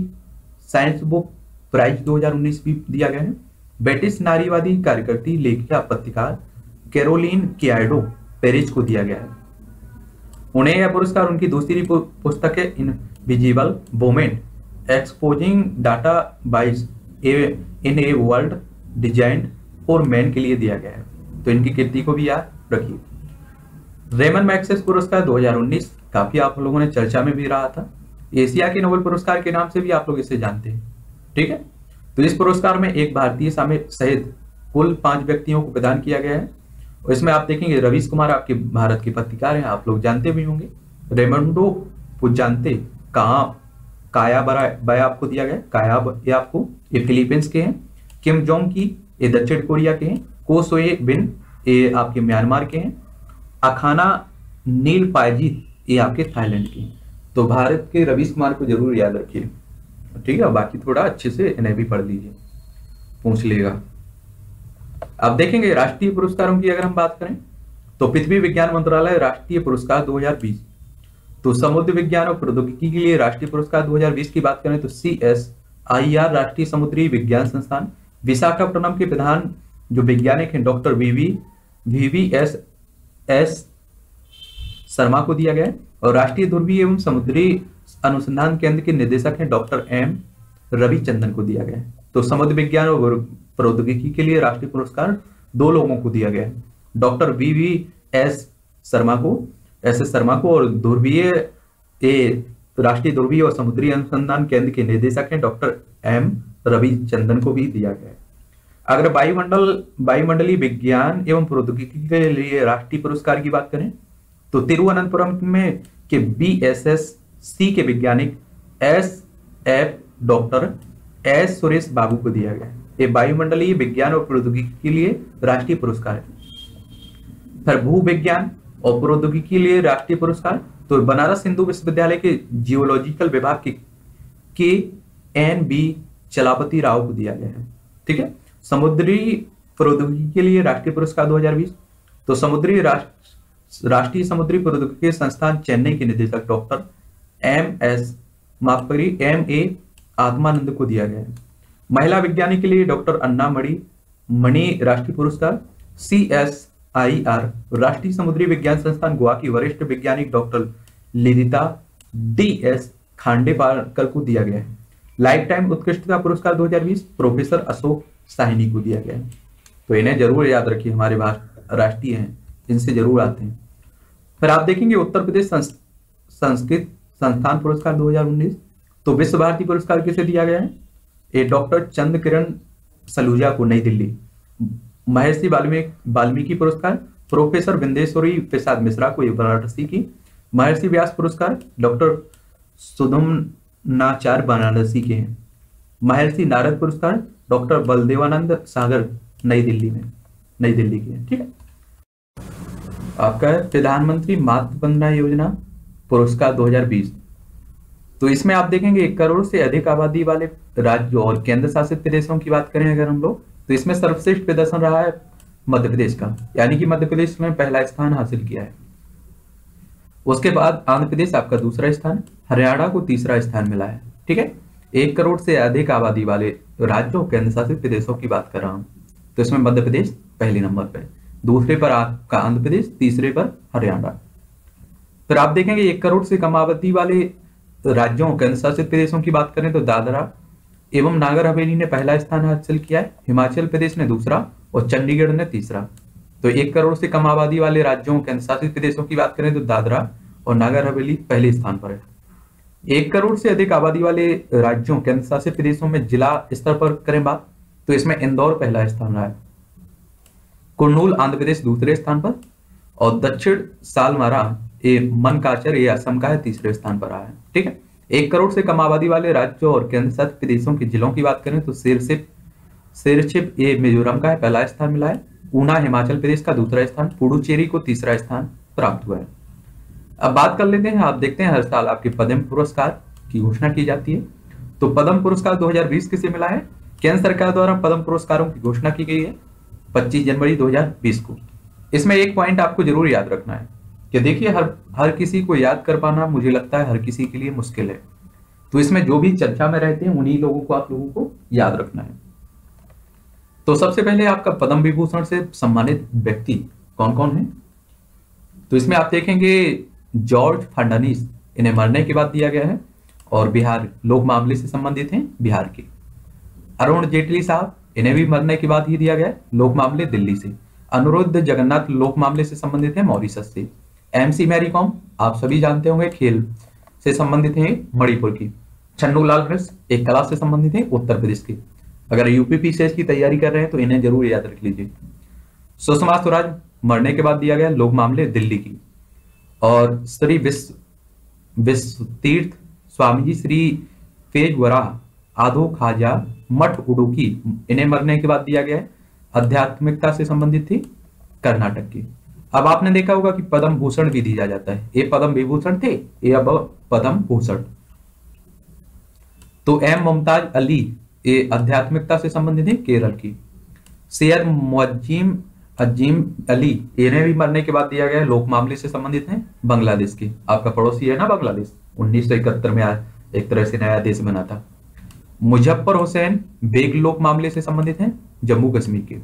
science book prize 2019 भी दिया गया है। ब्रिटिश नारीवादी कार्यकर्ती लेखिका पत्रकार कैरोलिन कियाडो पेरिज को दिया गया है। उन्हें यह पुरस्कार उनकी दूसरी पुस्तक है invisible women exposing data bias in a world designed for man के लिए दिया गया है। तो इनकी कीर्ति को भी याद रखिए। रेमन मैग्सेस पुरस्कार 2019 काफी आप लोगों ने चर्चा में भी रहा था, एशिया के नोबेल पुरस्कार के नाम से भी आप लोग इसे जानते हैं। ठीक है, तो इस पुरस्कार में एक भारतीय सहित कुल 5 व्यक्तियों को प्रदान किया गया है और इसमें आप देखेंगे रवीश कुमार आपके भारत के पत्रकार हैं, आप लोग जानते भी होंगे। रेमंडो पुजांते कायाबाय आपको दिया गया, कायाबाय आपको, ये फिलीपींस के हैं। किम जोंग की, ये दक्षिण कोरिया के हैं। को सोए बिन, ये आपके म्यांमार के हैं। अखाना नील पायजीत, ये आपके थाईलैंड के हैं। तो भारत के रवीश कुमार को जरूर याद रखिए। ठीक है, बाकी थोड़ा अच्छे से इन्हें भी पढ़ लीजिए, पूछ लेगा। अब देखेंगे राष्ट्रीय पुरस्कारों की अगर हम बात करें तो पृथ्वी विज्ञान मंत्रालय राष्ट्रीय पुरस्कार 2020, तो समुद्र विज्ञान और प्रौद्योगिकी के लिए राष्ट्रीय पुरस्कार 2020 की बात करें तो CSIR राष्ट्रीय समुद्री विज्ञान संस्थान विशाखापट्टनम के प्रधान जो वैज्ञानिक हैं डॉक्टर VVS शर्मा को दिया गया है और राष्ट्रीय ध्रुवीय एवं समुद्री अनुसंधान केंद्र के निदेशक हैं डॉक्टर M रविचंद्रन को दिया गया है। तो समुद्र विज्ञान और प्रौद्योगिकी के लिए राष्ट्रीय पुरस्कार 2 लोगों को दिया गया है, डॉक्टर VVS शर्मा को और राष्ट्रीय ध्रुवीय और समुद्री अनुसंधान केंद्र के निदेशक हैं डॉक्टर M रविचंद्रन को भी दिया गया है। अगर वायुमंडलीय विज्ञान एवं प्रौद्योगिकी के लिए राष्ट्रीय पुरस्कार की बात करें तो तिरुवनंतपुरम में के BSSC के वैज्ञानिक SF doctor S Suresh Babu को दिया गया। ये वायुमंडलीय विज्ञान और प्रौद्योगिकी के लिए राष्ट्रीय पुरस्कार है। फिर भूविज्ञान और प्रौद्योगिकी के लिए राष्ट्रीय पुरस्कार तो बनारस हिंदू विश्वविद्यालय के जियोलॉजिकल विभाग के K.N.B. चलापति राव को दिया गया है। ठीक है, समुद्री प्रौद्योगिकी के लिए राष्ट्रीय पुरस्कार 2020 तो राष्ट्रीय समुद्री प्रौद्योगिकी संस्थान चेन्नई के निदेशक डॉक्टर M.A. आत्मानंद को दिया गया है। महिला विज्ञानी के लिए डॉक्टर अन्ना मणि राष्ट्रीय पुरस्कार CSIR राष्ट्रीय समुद्री विज्ञान संस्थान गोवा की वरिष्ठ वैज्ञानिक डॉक्टर लिदिता DS खांडेपारकर को दिया गया है। लाइफ टाइम उत्कृष्टता पुरस्कार 2020 प्रोफेसर अशोक साहिनी को दिया गया है। तो इन्हें जरूर याद रखिए, हमारे राष्ट्रीय हैं, इनसे जरूर आते हैं। फिर आप देखेंगे उत्तर प्रदेश संस्कृत संस्थान पुरस्कार 2019 तो विश्व भारती पुरस्कार किसे दिया गया है? ये डॉक्टर चंद्रकिरण सलूजा को, नई दिल्ली। महर्षि वाल्मीकि पुरस्कार प्रोफेसर विंदेश्वरी प्रसाद मिश्रा को, बनारसी की। महर्षि व्यास पुरस्कार डॉक्टर सुधम्नाचार्य बनारसी के हैं। महर्षि नारद पुरस्कार डॉक्टर बलदेवानंद सागर नई दिल्ली के हैं। ठीक है, आपका प्रधानमंत्री मातृवंदना योजना पुरस्कार 2020 तो इसमें आप देखेंगे 1 करोड़ से अधिक आबादी वाले राज्यों और केंद्र शासित प्रदेशों की बात करें अगर हम लोग, तो इसमें सर्वश्रेष्ठ प्रदर्शन रहा है मध्य प्रदेश का, यानी कि मध्य प्रदेश में पहला स्थान हासिल किया है। उसके बाद आंध्र प्रदेश आपका दूसरा स्थान, हरियाणा को तीसरा स्थान मिला है। ठीक है, 1 करोड़ से अधिक आबादी वाले राज्यों और केंद्र शासित प्रदेशों की बात कर रहा हूँ, तो इसमें मध्य प्रदेश पहले नंबर पर, दूसरे पर आपका आंध्र प्रदेश, तीसरे पर हरियाणा। फिर आप देखेंगे 1 करोड़ से कम आबादी वाले राज्यों और केंद्र शासित प्रदेशों की बात करें तो दादरा एवं नागर हवेली ने पहला स्थान हासिल किया है, हिमाचल प्रदेश ने दूसरा और चंडीगढ़ ने तीसरा। तो 1 करोड़ से कम आबादी वाले राज्यों और केंद्र शासित प्रदेशों की बात करें तो दादरा और नागर हवेली पहले स्थान पर है। 1 करोड़ से अधिक आबादी वाले राज्यों केंद्र शासित प्रदेशों में जिला स्तर पर करें बात तो इसमें इंदौर पहला स्थान रहा है। कुर्नूल आंध्र प्रदेश दूसरे स्थान पर और दक्षिण सालमारा ये मनकाचर ये असम का है, तीसरे स्थान पर आया है। ठीक है, 1 करोड़ से कम आबादी वाले राज्यों और केंद्र शासित प्रदेशों के जिलों की बात करें तो सिरसिप ये मिजोरम का है, पहला स्थान मिला है। ऊना हिमाचल प्रदेश का दूसरा स्थान, पुडुचेरी को तीसरा स्थान प्राप्त हुआ है। अब बात कर लेते हैं, आप देखते हैं हर साल आपके पद्म पुरस्कार की घोषणा की जाती है। तो पद्म पुरस्कार 2020 किसे मिला है? केंद्र सरकार द्वारा पद्म पुरस्कारों की घोषणा की गई है 25 जनवरी 2020 को। इसमें एक पॉइंट आपको जरूर याद रखना है कि देखिए हर किसी को याद कर पाना मुझे लगता है हर किसी के लिए मुश्किल है, तो इसमें जो भी चर्चा में रहते हैं उन्हीं लोगों को आप लोगों को याद रखना है। तो सबसे पहले आपका पद्म विभूषण से सम्मानित व्यक्ति कौन कौन है? तो इसमें आप देखेंगे जॉर्ज फर्नांडीस, इन्हें मरने के बाद दिया गया है और बिहार लोक मामले से संबंधित हैं बिहार के। अरुण जेटली साहब, इन्हें भी मरने के बाद ही दिया गया है, लोक मामले दिल्ली से। अनुरुद्ध जगन्नाथ लोक मामले से संबंधित है मॉरिशस से। MC मैरी कॉम आप सभी जानते होंगे, खेल से संबंधित है मणिपुर की। छन्नू लाल कृष्ण एक कला से संबंधित है उत्तर प्रदेश के। अगर UPSS की तैयारी कर रहे हैं तो इन्हें जरूर याद रख लीजिए। सुषमा स्वराज मरने के बाद दिया गया लोक मामले दिल्ली की। और श्री विश्व तीर्थ स्वामी जी श्री पेजवरा आधो खाजा मठ उडुकी, इन्हें मरने के बाद दिया गया है, आध्यात्मिकता से संबंधित थी कर्नाटक की। अब आपने देखा होगा कि पद्म भूषण भी दिया जाता है, ये पद्म विभूषण थे, ये अब पद्म भूषण। तो M मुमताज अली, ये आध्यात्मिकता से संबंधित है केरल की। शेर मुअज्जिम अजीम अली, इन्हें भी मरने के बाद दिया गया है, लोक मामले से संबंधित हैं बांग्लादेश के। आपका पड़ोसी है ना बांग्लादेश, 1971 में एक तरह से नया देश बना था। मुजफ्फर हुसैन बेग लोक मामले से संबंधित हैं जम्मू कश्मीर के।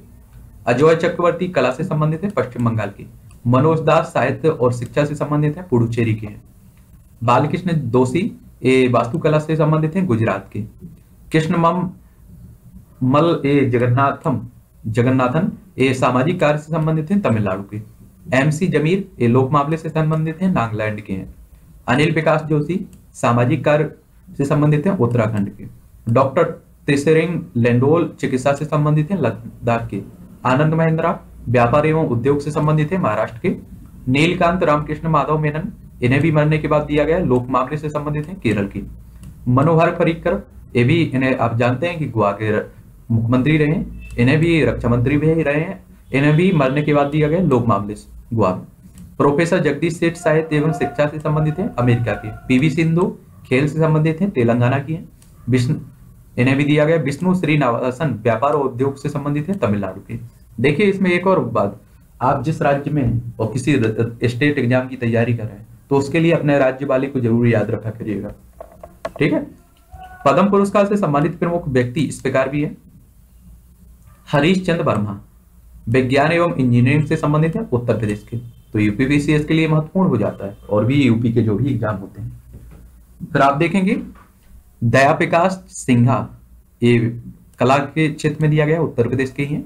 अजय चक्रवर्ती कला से संबंधित है पश्चिम बंगाल के। मनोज दास साहित्य और शिक्षा से संबंधित है पुडुचेरी के हैं। बालकृष्ण दोषी ये वास्तुकला से संबंधित है गुजरात के। कृष्णमम मल ए जगन्नाथन ये सामाजिक कार्य से संबंधित हैं तमिलनाडु के। MC जमीर ये लोक मामले से संबंधित हैं नागालैंड के हैं। अनिल विकास जोशी सामाजिक कार्य से संबंधित हैं उत्तराखंड के। डॉक्टर त्रिशरिंग लेंडोल चिकित्सा से संबंधित हैं लद्दाख के। आनंद महिंद्रा व्यापार एवं उद्योग से संबंधित है महाराष्ट्र के। नीलकांत रामकृष्ण माधव मेनन, इन्हें भी मरने के बाद दिया गया लोक मामले से संबंधित है केरल की। मनोहर पर्रिकर, ये भी इन्हें आप जानते हैं कि गोवा के मुख्यमंत्री रहे हैं, इन्हें भी रक्षा मंत्री भी रहे हैं, इन्हें भी मरने के बाद दिया गया लोक मामले गोवा में। प्रोफेसर जगदीश सेठ साहित्य एवं शिक्षा से संबंधित हैं, अमेरिका के। पीवी सिंधु खेल से संबंधित हैं, तेलंगाना की हैं। विष्णु, इन्हें भी दिया गया, विष्णु श्रीनिवासन व्यापार और उद्योग से संबंधित है, तमिलनाडु के। देखिए इसमें एक और बात, आप जिस राज्य में हैं और किसी स्टेट एग्जाम की तैयारी कर रहे हैं तो उसके लिए अपने राज्य वाले को जरूर याद रखा करिएगा, ठीक है। पद्म पुरस्कार से सम्मानित प्रमुख व्यक्ति इस प्रकार भी है, हरीश चंद्र वर्मा विज्ञान एवं इंजीनियरिंग से संबंधित है, उत्तर प्रदेश के। तो यूपी पीसीएस के लिए महत्वपूर्ण हो जाता है और भी यूपी के जो भी एग्जाम होते हैं। फिर आप देखेंगे दया प्रकाश सिंघा, ये कला के क्षेत्र में दिया गया, उत्तर प्रदेश के ही हैं।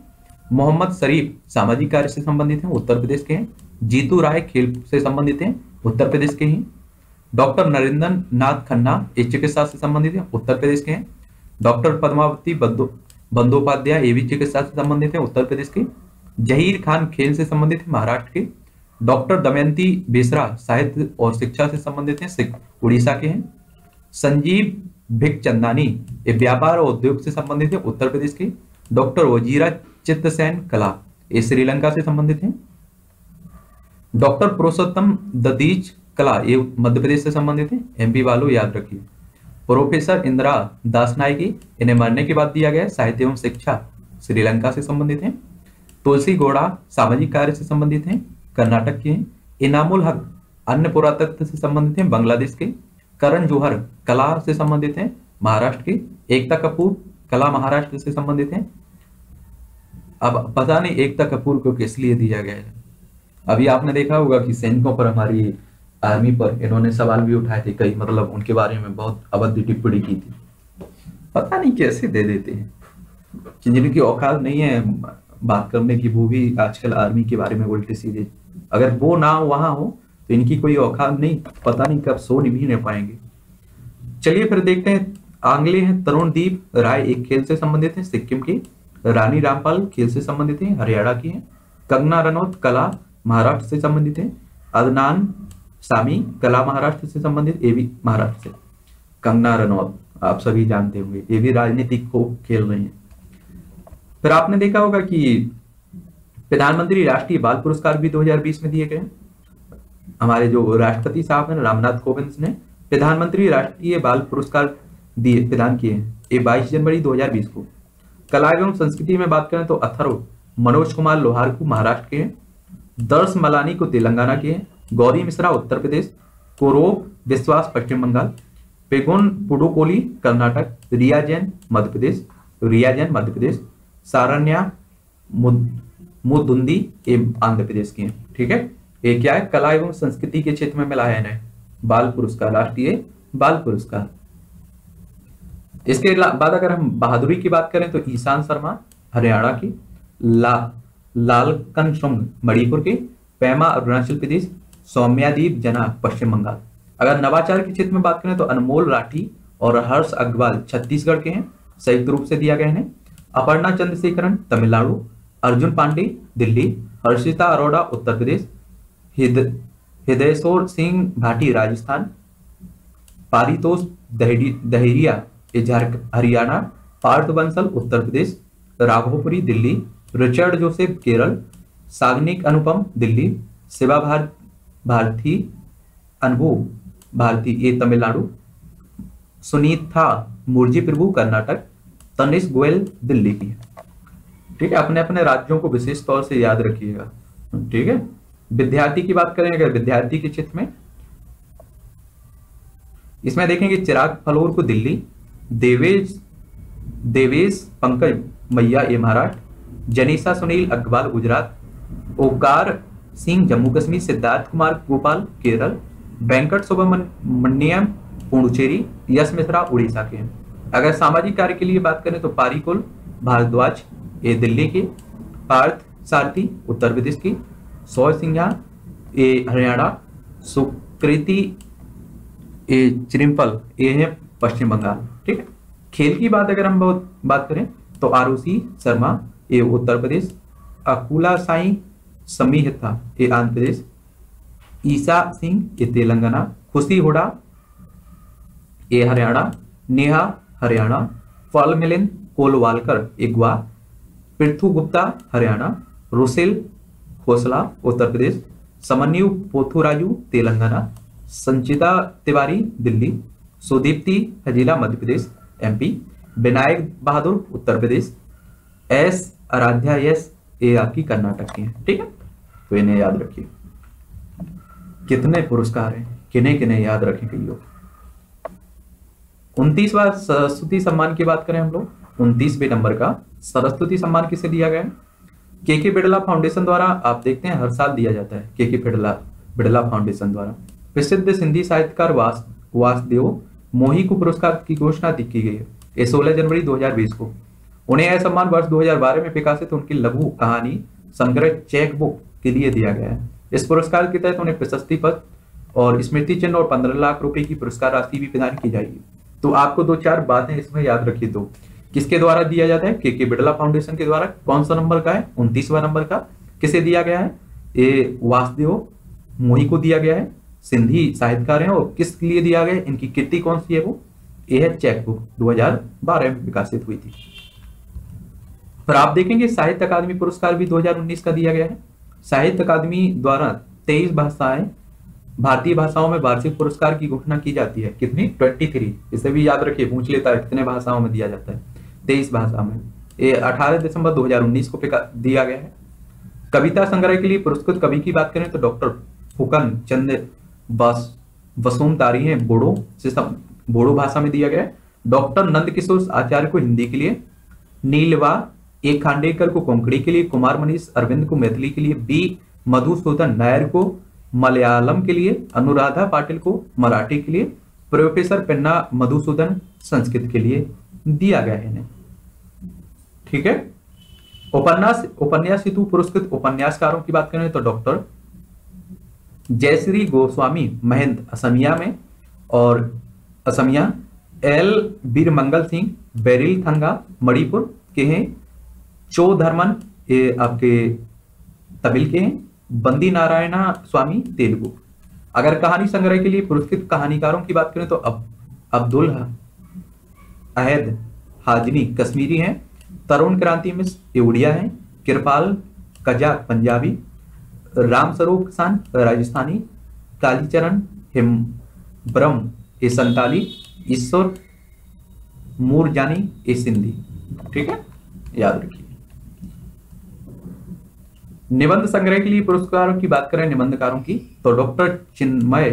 मोहम्मद शरीफ सामाजिक कार्य से संबंधित हैं, उत्तर प्रदेश के हैं। जीतू राय खेल से संबंधित हैं, उत्तर प्रदेश के ही। डॉक्टर नरेंद्र नाथ खन्ना ये चिकित्सा से संबंधित हैं, उत्तर प्रदेश के हैं। डॉक्टर पद्मावती बंदोपाध्याय ये भी चिकित्सा से संबंधित हैं, उत्तर प्रदेश के। जहीर खान खेल से संबंधित हैं, महाराष्ट्र के। डॉक्टर दमयंती बेसरा साहित्य और शिक्षा से संबंधित हैं, उड़ीसा के हैं। संजीव भिक चंदानी ये व्यापार और उद्योग से संबंधित हैं, उत्तर प्रदेश के। डॉक्टर वजीरा चित्तसेन कला ये श्रीलंका से संबंधित हैं। डॉक्टर पुरुषोत्तम ददीज कला ये मध्य प्रदेश से संबंधित है, एमपी वालों याद रखिए। प्रोफेसर इंदिरा दास नायकी इन्हें मरने के बाद दिया गया, साहित्य एवं शिक्षा श्रीलंका से संबंधित हैं। तुलसी गौड़ा सामाजिक कार्य से संबंधित हैं, कर्नाटक के हैं। इनामुल हक अन्य पुरातत्व से संबंधित हैं, बांग्लादेश के। करण जौहर कला से संबंधित हैं, महाराष्ट्र के। एकता कपूर कला महाराष्ट्र से संबंधित हैं। अब पता नहीं एकता कपूर को किस लिए दिया गया है। अभी आपने देखा होगा कि सैनिकों पर, हमारी आर्मी पर इन्होंने सवाल भी उठाए थे कई, मतलब उनके बारे में बहुत अभद्र टिप्पणी की थी, पता नहीं कैसे दे देते हैं जिनकी औकात नहीं है बात करने की। वो भी आजकल आर्मी के बारे में उल्टे सीधे, अगर वो ना वहां हो तो इनकी कोई औकात नहीं, पता नहीं कब सो भी नहीं पाएंगे। चलिए फिर देखते हैं, आंगले हैं तरुणदीप राय एक खेल से संबंधित है, सिक्किम के। रानी रामपाल खेल से संबंधित है, हरियाणा की है। कंगना रनौत कला महाराष्ट्र से संबंधित है। अदनान सामी कला महाराष्ट्र से संबंधित, ये भी महाराष्ट्र से। कंगना रनौत आप सभी जानते होंगे, ये भी राजनीति को खेल रही हैं। फिर आपने देखा होगा कि प्रधानमंत्री राष्ट्रीय बाल पुरस्कार भी 2020 में दिए गए। हमारे जो राष्ट्रपति साहब हैं रामनाथ कोविंद ने प्रधानमंत्री राष्ट्रीय बाल पुरस्कार दिए, प्रदान किए हैं, ये 22 जनवरी 2020 को। कला एवं संस्कृति में बात करें तो अथर्व मनोज कुमार लोहार को महाराष्ट्र के हैं, दर्श मलानी को तेलंगाना के हैं, गौरी मिश्रा उत्तर प्रदेश, कोरोब विश्वास पश्चिम बंगाल, पेगुन पुडुकोली कर्नाटक, रिया जैन मध्य प्रदेश, सारण्या मुदुंदी ये आंध्र प्रदेश की हैं, ठीक है। ये क्या है, कला एवं संस्कृति के क्षेत्र में मिला है इन्हें बाल पुरस्कार, राष्ट्रीय बाल पुरस्कार। इसके बाद अगर हम बहादुरी की बात करें तो ईशान शर्मा हरियाणा की, लालकन सुंग मणिपुर के, पैमा अरुणाचल प्रदेश, सौम्यादीप जना पश्चिम बंगाल। अगर नवाचार के क्षेत्र में बात करें तो अनमोल राठी और हर्ष अग्रवाल छत्तीसगढ़ के हैं, संयुक्त रूप से दिया गया है। अपर्णा चंद्रशेखरन तमिलनाडु, अर्जुन पांडे दिल्ली, हर्षिता अरोड़ा उत्तर प्रदेश, हृदयशोर सिंह भाटी राजस्थान, पारितोष दहरिया हरियाणा, पार्थ बंसल उत्तर प्रदेश, राघोपुरी दिल्ली, रिचर्ड जोसेफ केरल, सागनिक अनुपम दिल्ली, सेवा भारती अनबू भारती ये तमिलनाडु, सुनीता मुर्जी प्रभु कर्नाटक, तनिष गोयल दिल्ली की, ठीक है। अपने अपने राज्यों को विशेष तौर से याद रखिएगा, ठीक है। विद्यार्थी की बात करें, अगर विद्यार्थी के क्षेत्र में, इसमें देखेंगे चिराग फलोर को दिल्ली, देवेश पंकज मैया ये महाराष्ट्र, जनीसा सुनील अग्रवाल गुजरात, ओकार सिंह जम्मू कश्मीर, सिद्धार्थ कुमार गोपाल केरल, वेंकट सुब्रमण्यम पुडुचेरी, यश मिश्रा उड़ीसा के हैं। अगर सामाजिक कार्य के लिए बात करें तो पारीकुल भारद्वाज ये दिल्ली के, पार्थ सारथी उत्तर प्रदेश की, सौर सिंघा ये हरियाणा, सुकृति ये चिरिम्पल ये हैं पश्चिम बंगाल, ठीक है। खेल की बात अगर हम बात करें तो आरुषि शर्मा ये उत्तर प्रदेश, अकुला साई समीहता ये आंध्र प्रदेश, ईसा सिंह ये तेलंगाना, खुशी हुडा ये हरियाणा, नेहा हरियाणा, फलमिलिंद कोलवालकर ये Goa, Prithu Gupta Haryana, Russell Khosla Uttar Pradesh, Samanyu पोथुरायु Telangana, Sanchita Tiwari Delhi, Sudipti Hajela Madhya Pradesh MP, Vinayak Bahadur Uttar Pradesh, S Aradhya S ये आपकी कर्नाटक की है। ठीक है, तो इन्हें याद रखिए। कितने पुरस्कार हैं, किन्हें किन्हें याद रखेंगे। 29वां सरस्वती सम्मान की बात करें हम लोग, 29वें नंबर का सरस्वती सम्मान किसे दिया गया है? केके बिड़ला फाउंडेशन द्वारा। आप देखते हैं हर साल दिया जाता है केके बिड़ला फाउंडेशन द्वारा। प्रसिद्ध सिंधी साहित्यकार वासदेव मोही को पुरस्कार की घोषणा की गई है ये 16 जनवरी 2020 को। उन्हें यह सम्मान वर्ष 2012 में विकासित उनकी लघु कहानी संग्रह चेकबुक के लिए दिया गया है। इस पुरस्कार के तहत उन्हें प्रशस्ति पत्र और स्मृति चिन्ह और 15 लाख रुपए की पुरस्कार राशि भी प्रदान की जाएगी। तो आपको दो चार बातें इसमें याद रखिए। दो किसके द्वारा दिया जाता है? केके बिड़ला फाउंडेशन के द्वारा। कौन सा नंबर का है? 29वां नंबर का। किसे दिया गया है? ये वासदेव मोही को दिया गया है, सिंधी साहित्यकार हैं। और किस लिए दिया गया? इनकी कृति कौन सी है वो? ये है चेकबुक, 2012 में विकासित हुई थी। पर आप देखेंगे साहित्य अकादमी पुरस्कार भी 2019 का दिया गया है। साहित्य अकादमी द्वारा 23 भाषाएं भारतीय भाषाओं में वार्षिक पुरस्कार की घोषणा की जाती है। कितनी? 23। इसे भी याद रखिए, पूछ लेता है कितने भाषाओं में दिया जाता है। 23 भाषा में। ये 18 दिसंबर 2019 को दिया गया है। कविता संग्रह के लिए पुरस्कृत कवि की बात करें तो डॉक्टर फुकन चंद वसुमतारी हैं, बोडो भाषा में दिया गया है। डॉक्टर नंद किशोर आचार्य को हिंदी के लिए, नीलवा ए खांडेकर को कोंकणी के लिए, कुमार मनीष अरविंद को मैथिली के लिए, बी मधुसूदन नायर को मलयालम के लिए, अनुराधा पाटिल को मराठी के लिए, प्रोफेसर पेन्ना मधुसूदन संस्कृत के लिए दिया गया है इन्हें। ठीक है, उपन्यास हेतु पुरस्कृत उपन्यासकारों की बात करें तो डॉक्टर जयश्री गोस्वामी महेंद्र असमिया में और असमिया, एल बीर मंगल सिंह बैरिल थंगा मणिपुर के हैं, चौधर्मन ये आपके तमिल के हैं, बंदी नारायणा स्वामी तेलुगु। अगर कहानी संग्रह के लिए पुरस्कृत कहानीकारों की बात करें तो अब्दुल अहद हाजमी कश्मीरी हैं, तरुण क्रांति मिश्र उड़िया हैं, किरपाल कजाक पंजाबी, रामस्वरूप खान राजस्थानी, कालीचरण हिमब्रम ये संताली, ईश्वर मूरजानी ये सिंधी। ठीक है, याद रखिए। निबंध संग्रह के लिए पुरस्कारों की बात करें निबंधकारों की तो डॉक्टर चिन्मय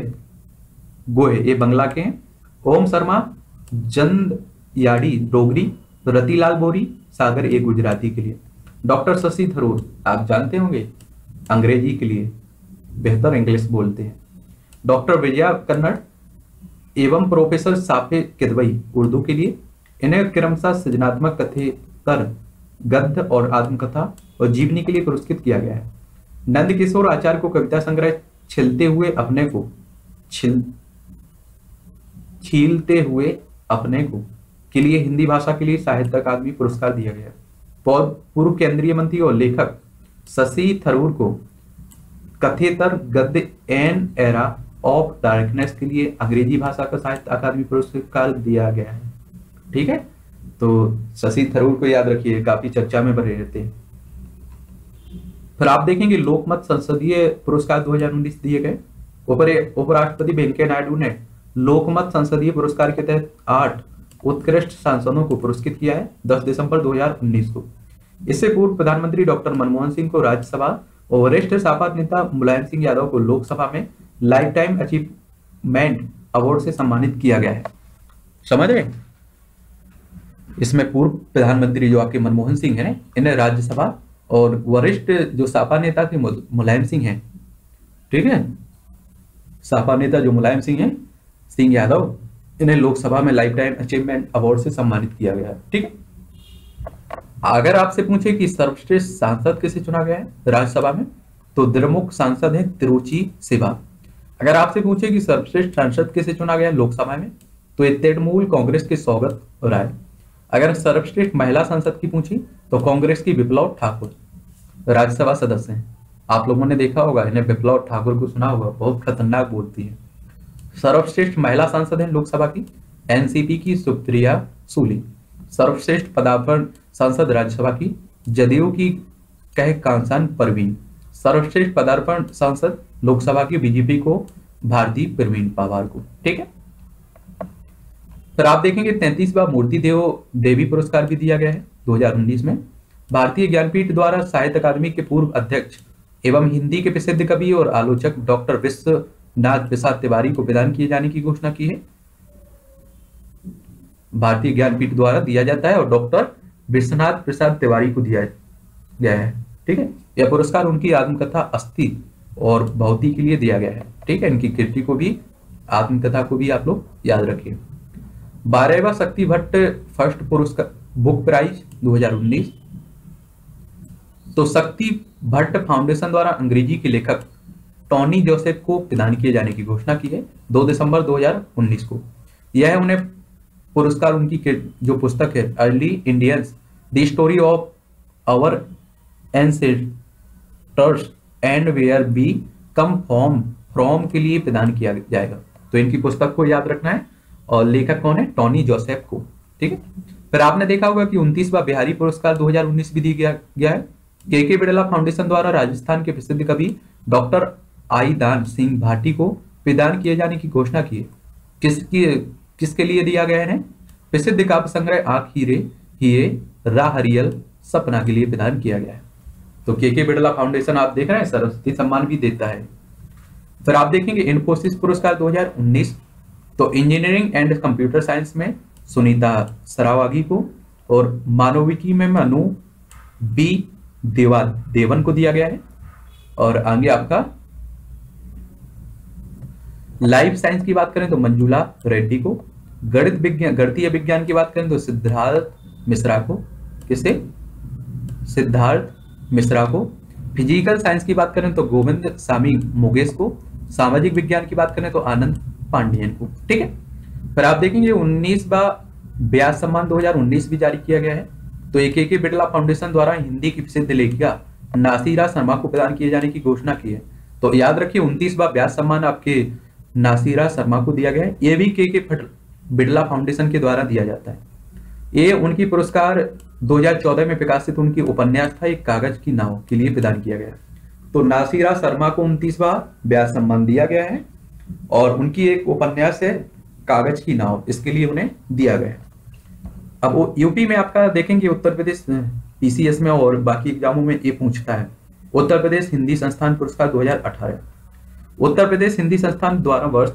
गोहे ये बंगला के हैं, ओम शर्मा जंदयाड़ी डोगरी, रतिलाल बोरी सागर ये गुजराती के लिए, डॉक्टर शशि थरूर आप जानते होंगे अंग्रेजी के लिए, बेहतर इंग्लिश बोलते हैं, डॉक्टर विजया कन्नड़ एवं प्रोफेसर साफे किदवई उर्दू के लिए। इन्हें क्रमशः सृजनात्मक कथेतर, गद्य और आत्मकथा और जीवनी के लिए पुरस्कृत किया गया है। नंद किशोर आचार्य को कविता संग्रह छीलते हुए अपने को के लिए हिंदी भाषा के लिए साहित्य अकादमी पुरस्कार दिया गया। पूर्व केंद्रीय मंत्री और लेखक शशि थरूर को कथेतर, गद्य एन एरा ऑफ डार्कनेस के लिए अंग्रेजी भाषा का साहित्य अकादमी पुरस्कार दिया गया है। ठीक है, तो शशि थरूर को याद रखिए, काफी चर्चा में बने रहते हैं। फिर आप देखेंगे लोकमत संसदीय पुरस्कार 2019 दिए गए। उपराष्ट्रपति वेंकैया नायडू ने लोकमत संसदीय पुरस्कार के तहत 8 उत्कृष्ट सांसदों को पुरस्कृत किया है 10 दिसंबर 2019 को। इससे पूर्व प्रधानमंत्री डॉक्टर मनमोहन सिंह को राज्यसभा और वरिष्ठ सपा नेता मुलायम सिंह यादव को लोकसभा में लाइफ टाइम अचीवमेंट अवार्ड से सम्मानित किया गया है। समझ रहे, इसमें पूर्व प्रधानमंत्री जो आपके मनमोहन सिंह है इन्हें राज्यसभा और वरिष्ठ जो सपा नेता थे मुलायम सिंह हैं, ठीक है, सपा नेता जो मुलायम सिंह हैं, सिंह यादव, इन्हें लोकसभा में लाइफ टाइम अचीवमेंट अवार्ड से सम्मानित किया गया। ठीक है, अगर आपसे पूछे कि सर्वश्रेष्ठ सांसद किसे चुना गया है राज्यसभा में तो द्रमुक सांसद हैं तिरुचि सिवा। अगर आपसे पूछे कि सर्वश्रेष्ठ सांसद किसे चुना गया लोकसभा में तो ये तृणमूल कांग्रेस के सौगत राय। अगर सर्वश्रेष्ठ महिला सांसद की पूछी तो कांग्रेस की बिप्लव ठाकुर राज्यसभा सदस्य हैं। आप लोगों ने देखा होगा, इन्हें बिप्लव ठाकुर को सुना होगा, बहुत खतरनाक बोलती है। सर्वश्रेष्ठ महिला सांसद हैं लोकसभा की एनसीपी की सुप्रिया सूली। सर्वश्रेष्ठ पदार्पण सांसद राज्यसभा की जदयू की कह कांसान परवीन। सर्वश्रेष्ठ पदार्पण सांसद लोकसभा की बीजेपी को भारती प्रवीण पवार को, ठीक है। फिर आप देखेंगे 33वां मूर्ति देव देवी पुरस्कार भी दिया गया है 2019 में। भारतीय ज्ञानपीठ द्वारा साहित्य अकादमी के पूर्व अध्यक्ष एवं हिंदी के प्रसिद्ध कवि और आलोचक डॉक्टर विश्वनाथ प्रसाद तिवारी को प्रदान किए जाने की घोषणा की है। भारतीय ज्ञानपीठ द्वारा दिया जाता है और डॉक्टर विश्वनाथ प्रसाद तिवारी को दिया गया है, ठीक है। यह पुरस्कार उनकी आत्मकथा अस्थि और भौतिक के लिए दिया गया है, ठीक है। इनकी कृति को भी, आत्मकथा को भी आप लोग याद रखिए। 12वां शक्ति भट्ट फर्स्ट पुरस्कार बुक प्राइज 2019। तो शक्ति भट्ट फाउंडेशन द्वारा अंग्रेजी के लेखक टॉनी जोसेफ को प्रदान किए जाने की घोषणा की है 2 दिसंबर 2019 को। यह उन्हें पुरस्कार उनकी जो पुस्तक है early Indians the story of our ancestors and where we come from के लिए प्रदान किया जाएगा। तो इनकी पुस्तक को याद रखना है और लेखक कौन है, टॉनी जोसेफ को, ठीक है। फिर आपने देखा होगा कि 29वां बिहारी पुरस्कार 2019 भी दिया गया है। के बिड़ला फाउंडेशन द्वारा राजस्थान के प्रसिद्ध कवि डॉक्टर आईदान सिंह भाटी को प्रदान किए जाने की घोषणा की है। किसके लिए दिया गया है? प्रसिद्ध काव्य संग्रह आंख हीरे राह हरियल सपना के लिए प्रदान किया गया है। तो के बिड़ला फाउंडेशन आप देख रहे हैं सरस्वती सम्मान भी देता है। फिर आप देखेंगे इन्फोसिस पुरस्कार 2019। तो इंजीनियरिंग एंड कंप्यूटर साइंस में सुनीता सरावागी को और मानविकी में मनु बी देवन को दिया गया है। और आगे आपका लाइफ साइंस की बात करें तो मंजुला रेड्डी को, गणितीय विज्ञान की बात करें तो सिद्धार्थ मिश्रा को, फिजिकल साइंस की बात करें तो गोविंद सामी मोगेश को, सामाजिक विज्ञान की बात करें तो आनंद पांडियन को, ठीक है। फिर आप देखेंगे 19वां व्यास सम्मान 2019 भी जारी किया गया है। तो के बिड़ला फाउंडेशन द्वारा हिंदी की प्रसिद्ध लेखिका नासिरा शर्मा को प्रदान किए जाने की घोषणा की है। तो याद रखिए 29वां व्यास सम्मान आपके नासिरा शर्मा को दिया गया है। ये भी के बिड़ला फाउंडेशन के द्वारा दिया जाता है। ये उनकी पुरस्कार 2014 में प्रकाशित उनकी उपन्यास था एक कागज की नाव के लिए प्रदान किया गया। तो नासिरा शर्मा को 29वां व्यास सम्मान दिया गया है और उनकी एक उपन्यास है कागज की नाव, इसके लिए उन्हें दिया गया है। अब यूपी में आपका देखेंगे उत्तर प्रदेश पीसीएस में और बाकी एग्जामों में ये पूछता है उत्तर प्रदेश हिंदी संस्थान पुरस्कार 2018। उत्तर प्रदेश हिंदी संस्थान द्वारा वर्ष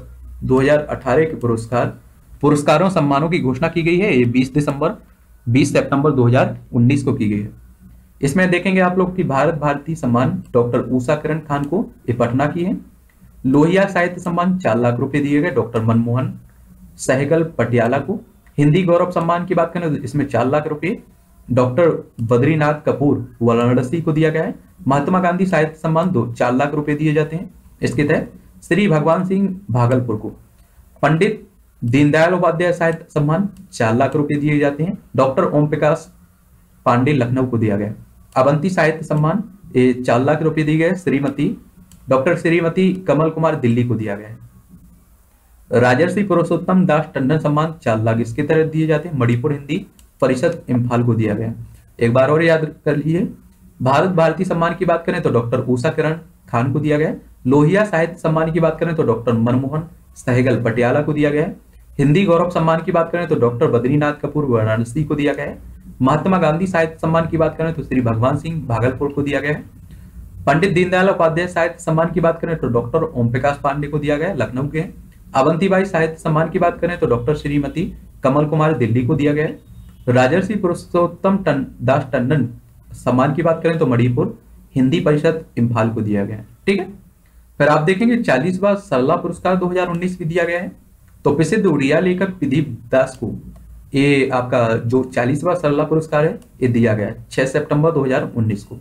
2018 के पुरस्कारों सम्मानों की घोषणा की गई है। ये 20 सितंबर 2019 को की गई है। इसमें देखेंगे आप लोग की भारत भारती सम्मान डॉक्टर उषा किरण खान को पटना की है। लोहिया साहित्य सम्मान 4 लाख रुपए दिए गए डॉक्टर मनमोहन सहगल पटियाला को। हिंदी गौरव सम्मान की बात करें तो इसमें 4 लाख रुपए डॉक्टर बद्रीनाथ कपूर वाराणसी को दिया गया है। महात्मा गांधी साहित्य सम्मान 4 लाख रुपए दिए जाते हैं। इसके तहत श्री भगवान सिंह भागलपुर को। पंडित दीनदयाल उपाध्याय साहित्य सम्मान 4 लाख रुपए दिए जाते हैं। डॉक्टर ओम प्रकाश पांडे लखनऊ को दिया गया। अवंती साहित्य सम्मान 4 लाख रुपए दिए गए। डॉक्टर श्रीमती कमल कुमार दिल्ली को दिया गया है। राजर्षि पुरुषोत्तम दास टंडन सम्मान 4 लाख इसके तहत दिए जाते हैं। मणिपुर हिंदी परिषद इम्फाल को दिया गया। एक बार और याद कर लीजिए। भारत भारती सम्मान की बात करें तो डॉक्टर उषा किरण खान को दिया गया। लोहिया साहित्य सम्मान की बात करें तो डॉक्टर मनमोहन सहगल पटियाला को दिया गया। हिंदी गौरव सम्मान की बात करें तो डॉक्टर बद्रीनाथ कपूर वाराणसी को दिया गया। महात्मा गांधी साहित्य सम्मान की बात करें तो श्री भगवान सिंह भागलपुर को दिया गया। पंडित दीनदयाल उपाध्याय साहित्य सम्मान की बात करें तो डॉक्टर ओम प्रकाश पांडे को दिया गया लखनऊ के। अवंतीबाई साहित्य सम्मान की बात करें तो डॉक्टर श्रीमती कमल कुमार दिल्ली को दिया गया है। राजर्षि पुरुषोत्तम दास टंडन सम्मान की बात करें तो मणिपुर हिंदी परिषद इम्फाल को दिया गया है, ठीक है। फिर आप देखेंगे 40वां सरला पुरस्कार 2019 भी दिया गया है। तो प्रसिद्ध उड़िया लेखक प्रदीप दास को ये आपका जो 40वां सरला पुरस्कार है ये दिया गया है 6 सितंबर 2019 को।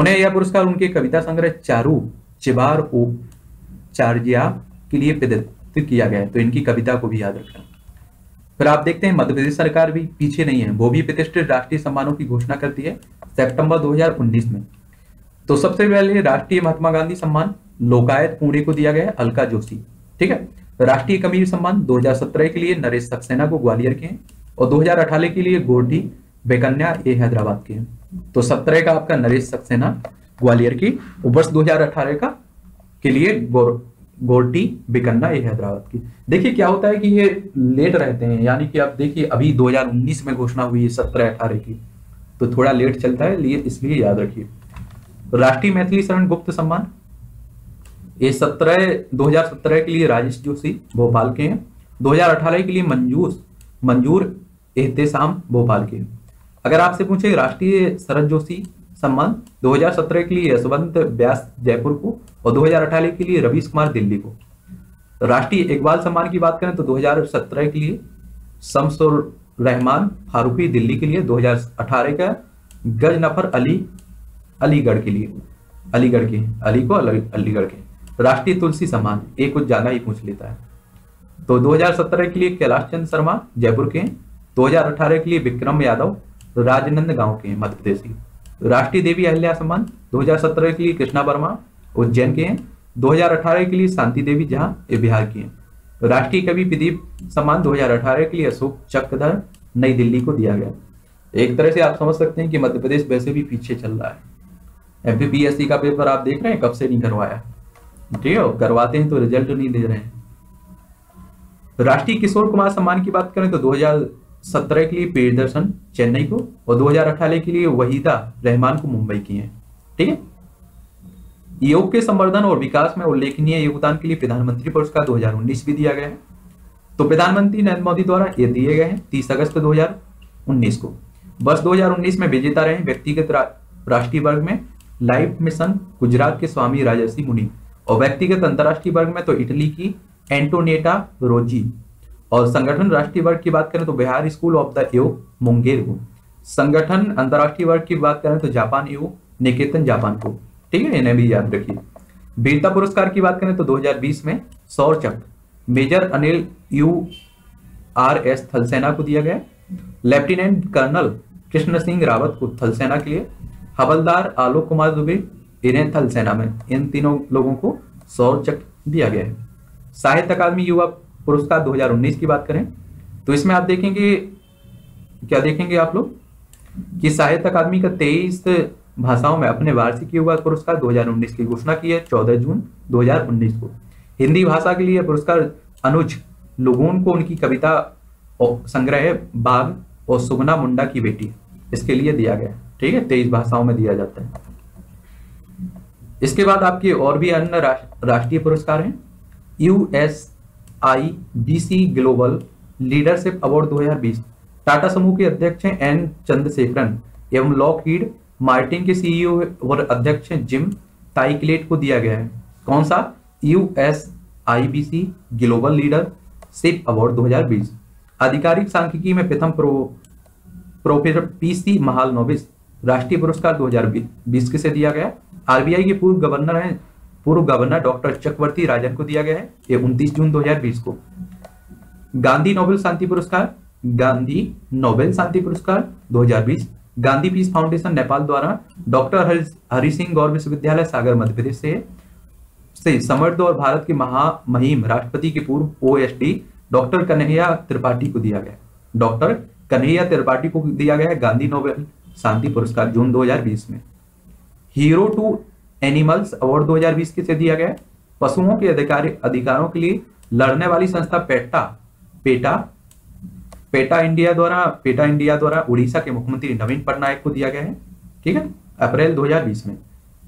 उन्हें यह पुरस्कार उनके कविता संग्रह चारू चिबार ओ चार्जिया के लिए प्रदत्त किया गया है। तो इनकी कविता को भी याद रखना। फिर आप देखते हैं मध्य प्रदेश सरकार भी पीछे नहीं है, वो भी प्रतिष्ठित राष्ट्रीय सम्मानों की घोषणा करती है सितंबर 2019 में। तो सबसे पहले राष्ट्रीय महात्मा गांधी सम्मान लोकायत पुणे को दिया गया है अलका जोशी, ठीक है। राष्ट्रीय कबीर सम्मान 2017 के लिए नरेश सक्सेना को ग्वालियर के हैं और 2018 के लिए गोडी बेकन्या ये हैदराबाद के हैं। तो 17 का आपका नरेश सक्सेना ग्वालियर की, वर्ष 2018 का के लिए गोरटी बिकन्ना ये हैदराबाद की। देखिए क्या होता है कि ये लेट रहते हैं, यानी कि आप देखिए अभी 2019 में घोषणा हुई है 17-18 की, तो थोड़ा लेट चलता है, लिए इसलिए याद रखिए। राष्ट्रीय मैथिली शरण गुप्त सम्मान ये 2017 के लिए राजेश जोशी भोपाल के हैं, 2018 के लिए मंजूर एहतेसाम भोपाल के हैं। अगर आपसे पूछे राष्ट्रीय शरद जोशी सम्मान 2017 के लिए यशवंत व्यास जयपुर को और 2018 के लिए रवीश कुमार दिल्ली को। राष्ट्रीय इकबाल सम्मान की बात करें तो 2017 के लिए शमसुर रहमान फारूकी दिल्ली के लिए, 2018 का गजनफर अली अलीगढ़ के लिए, अलीगढ़ के। राष्ट्रीय तुलसी सम्मान ये कुछ ज्यादा ही पूछ लेता है, तो 2017 के लिए कैलाश चंद शर्मा जयपुर के हैं, 2018 के लिए विक्रम यादव राजनंद गांव के मध्य प्रदेश की। राष्ट्रीय देवी अहिल्या सम्मान 2017 के लिए कृष्णा वर्मा उज्जैन के हैं, 2018 के लिए शांति देवी जहां ये बिहार की हैं। राष्ट्रीय कवि प्रदीप सम्मान 2018 के लिए अशोक चक्रधर नई दिल्ली को दिया गया। एक तरह से आप समझ सकते हैं कि मध्य प्रदेश वैसे भी पीछे चल रहा है। एमपीपीएससी का पेपर आप देख रहे हैं कब से नहीं करवाया, ठीक है, करवाते हैं तो रिजल्ट नहीं दे रहे हैं। राष्ट्रीय किशोर कुमार सम्मान की बात करें तो 2017 के लिए प्रियदर्शन चेन्नई को और 2018 के लिए वहीदा रहमान को मुंबई की है, ठीक है। योग के संवर्धन और विकास में उल्लेखनीय योगदान के लिए प्रधानमंत्री पुरस्कार 2019 भी दिया गया है, तो प्रधानमंत्री नरेंद्र मोदी द्वारा ये दिए गए हैं 30 अगस्त 2019 को। वर्ष 2019 में विजेता रहे व्यक्तिगत राष्ट्रीय वर्ग में लाइफ मिशन गुजरात के स्वामी राजर्षि मुनि और व्यक्तिगत अंतर्राष्ट्रीय वर्ग में तो इटली की एंटोनेटा रोजी, और संगठन राष्ट्रीय वर्ग की बात करें तो बिहार स्कूल ऑफ द योग मुंगेर को, संगठन अंतरराष्ट्रीय वर्ग की बात करें तो जापान योग निकेतन जापान को, ठीक है, इन्हें भी याद रखिए। वीरता पुरस्कार की बात करें तो 2020 में सौर चक्र मेजर अनिल U.R.S. थलसेना को दिया गया, लेफ्टिनेंट कर्नल कृष्ण सिंह रावत को थलसेना के लिए, हवलदार आलोक कुमार दुबे इन्हें थलसेना में, इन तीनों लोगों को सौर चक्र दिया गया है। साहित्य अकादमी युवा पुरस्कार 2019 की बात करें तो इसमें आप देखेंगे क्या देखेंगे आप लोग कि साहित्य अकादमी का 23 भाषाओं में अपने वार्षिक युवा पुरस्कार 2019 की घोषणा की है 14 जून 2019 को। हिंदी भाषा के लिए पुरस्कार अनुज लुगुन को उनकी कविता संग्रह बाघ और सुगना मुंडा की बेटी इसके लिए दिया गया, ठीक है, 23 भाषाओं में दिया जाता है। इसके बाद आपके और भी अन्य राष्ट्रीय पुरस्कार हैं। USIBC global leadership award 2020 Tata समूह के अध्यक्ष हैं एन चंद्रशेखरन एवं लॉकहीड मार्टिन के सीईओ और अध्यक्ष जिम ताइकलेट को दिया गया है। कौन सा? USIBC global leadership award 2020। आधिकारिक सांख्यिकी में प्रथम प्रोफेसर PC महालनोबिस राष्ट्रीय पुरस्कार 2020 किसे दिया गया? RBI के पूर्व गवर्नर डॉक्टर चक्रवर्ती राजन को दिया गया है, ये 29 जून 2020 को। गांधी नोबेल शांति पुरस्कार 2020 गांधी पीस फाउंडेशन नेपाल द्वारा डॉक्टर हरि सिंह गौर विश्वविद्यालय सागर मध्य प्रदेश से समर्थ और भारत के महामहिम राष्ट्रपति के पूर्व OSD डॉक्टर कन्हैया त्रिपाठी को दिया गया। डॉक्टर कन्हैया त्रिपाठी को दिया गया है गांधी नोबेल शांति पुरस्कार जून 2020 में। हीरो टू एनिमल्स अवार्ड 2020 किसे दिया गया? पशुओं के अधिकारों के लिए लड़ने वाली संस्था पेटा इंडिया द्वारा उड़ीसा के मुख्यमंत्री नवीन पटनायक को दिया गया है, ठीक है, अप्रैल 2020 में।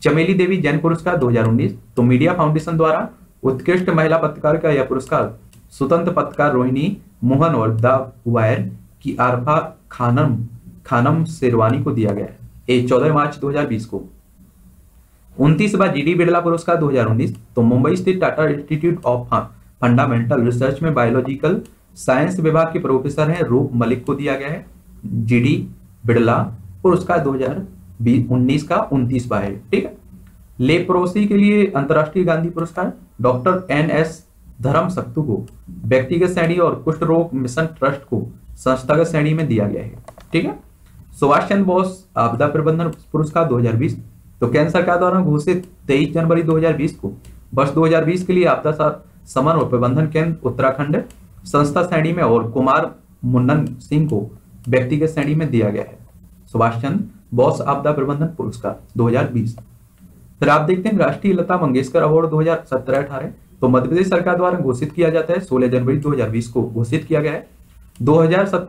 चमेली देवी जैन पुरस्कार 2019 तो मीडिया फाउंडेशन द्वारा उत्कृष्ट महिला पत्रकार का यह पुरस्कार स्वतंत्र पत्रकार रोहिणी मोहन और द वायर की आरफा खानम शेरवानी को दिया गया है, ये 14 मार्च 2020 को। 29वां GD बिरला पुरस्कार 2019 तो मुंबई स्थित Tata institute of fundamental research में बायोलॉजिकल साइंस विभाग के प्रोफेसर हैं रूप मलिक को दिया गया है। GD बिरला पुरस्कार 2019 का 29वां है, ठीक है। लेप्रोसी के लिए अंतर्राष्ट्रीय गांधी पुरस्कार डॉक्टर NS धर्मशक्तु को व्यक्तिगत श्रेणी और कुष्ठ रोग मिशन ट्रस्ट को संस्थागत श्रेणी में दिया गया है, ठीक है। सुभाष चंद्र बोस आपदा प्रबंधन पुरस्कार 2020 तो केंद्र सरकार द्वारा घोषित 23 जनवरी 2020 को वर्ष 2020 के लिए आपदा समन और प्रबंधन केंद्र उत्तराखंड संस्था श्रेणी में और कुमार मुन्नन सिंह को व्यक्तिगत श्रेणी में दिया गया है। सुभाष चंद्र बोस आपदा प्रबंधन पुरस्कार 2020। फिर आप देखते हैं राष्ट्रीय लता मंगेशकर अवार्ड 2017-18 तो मध्य प्रदेश सरकार द्वारा घोषित किया जाता है। 16 जनवरी 2020 को घोषित किया गया है। 2017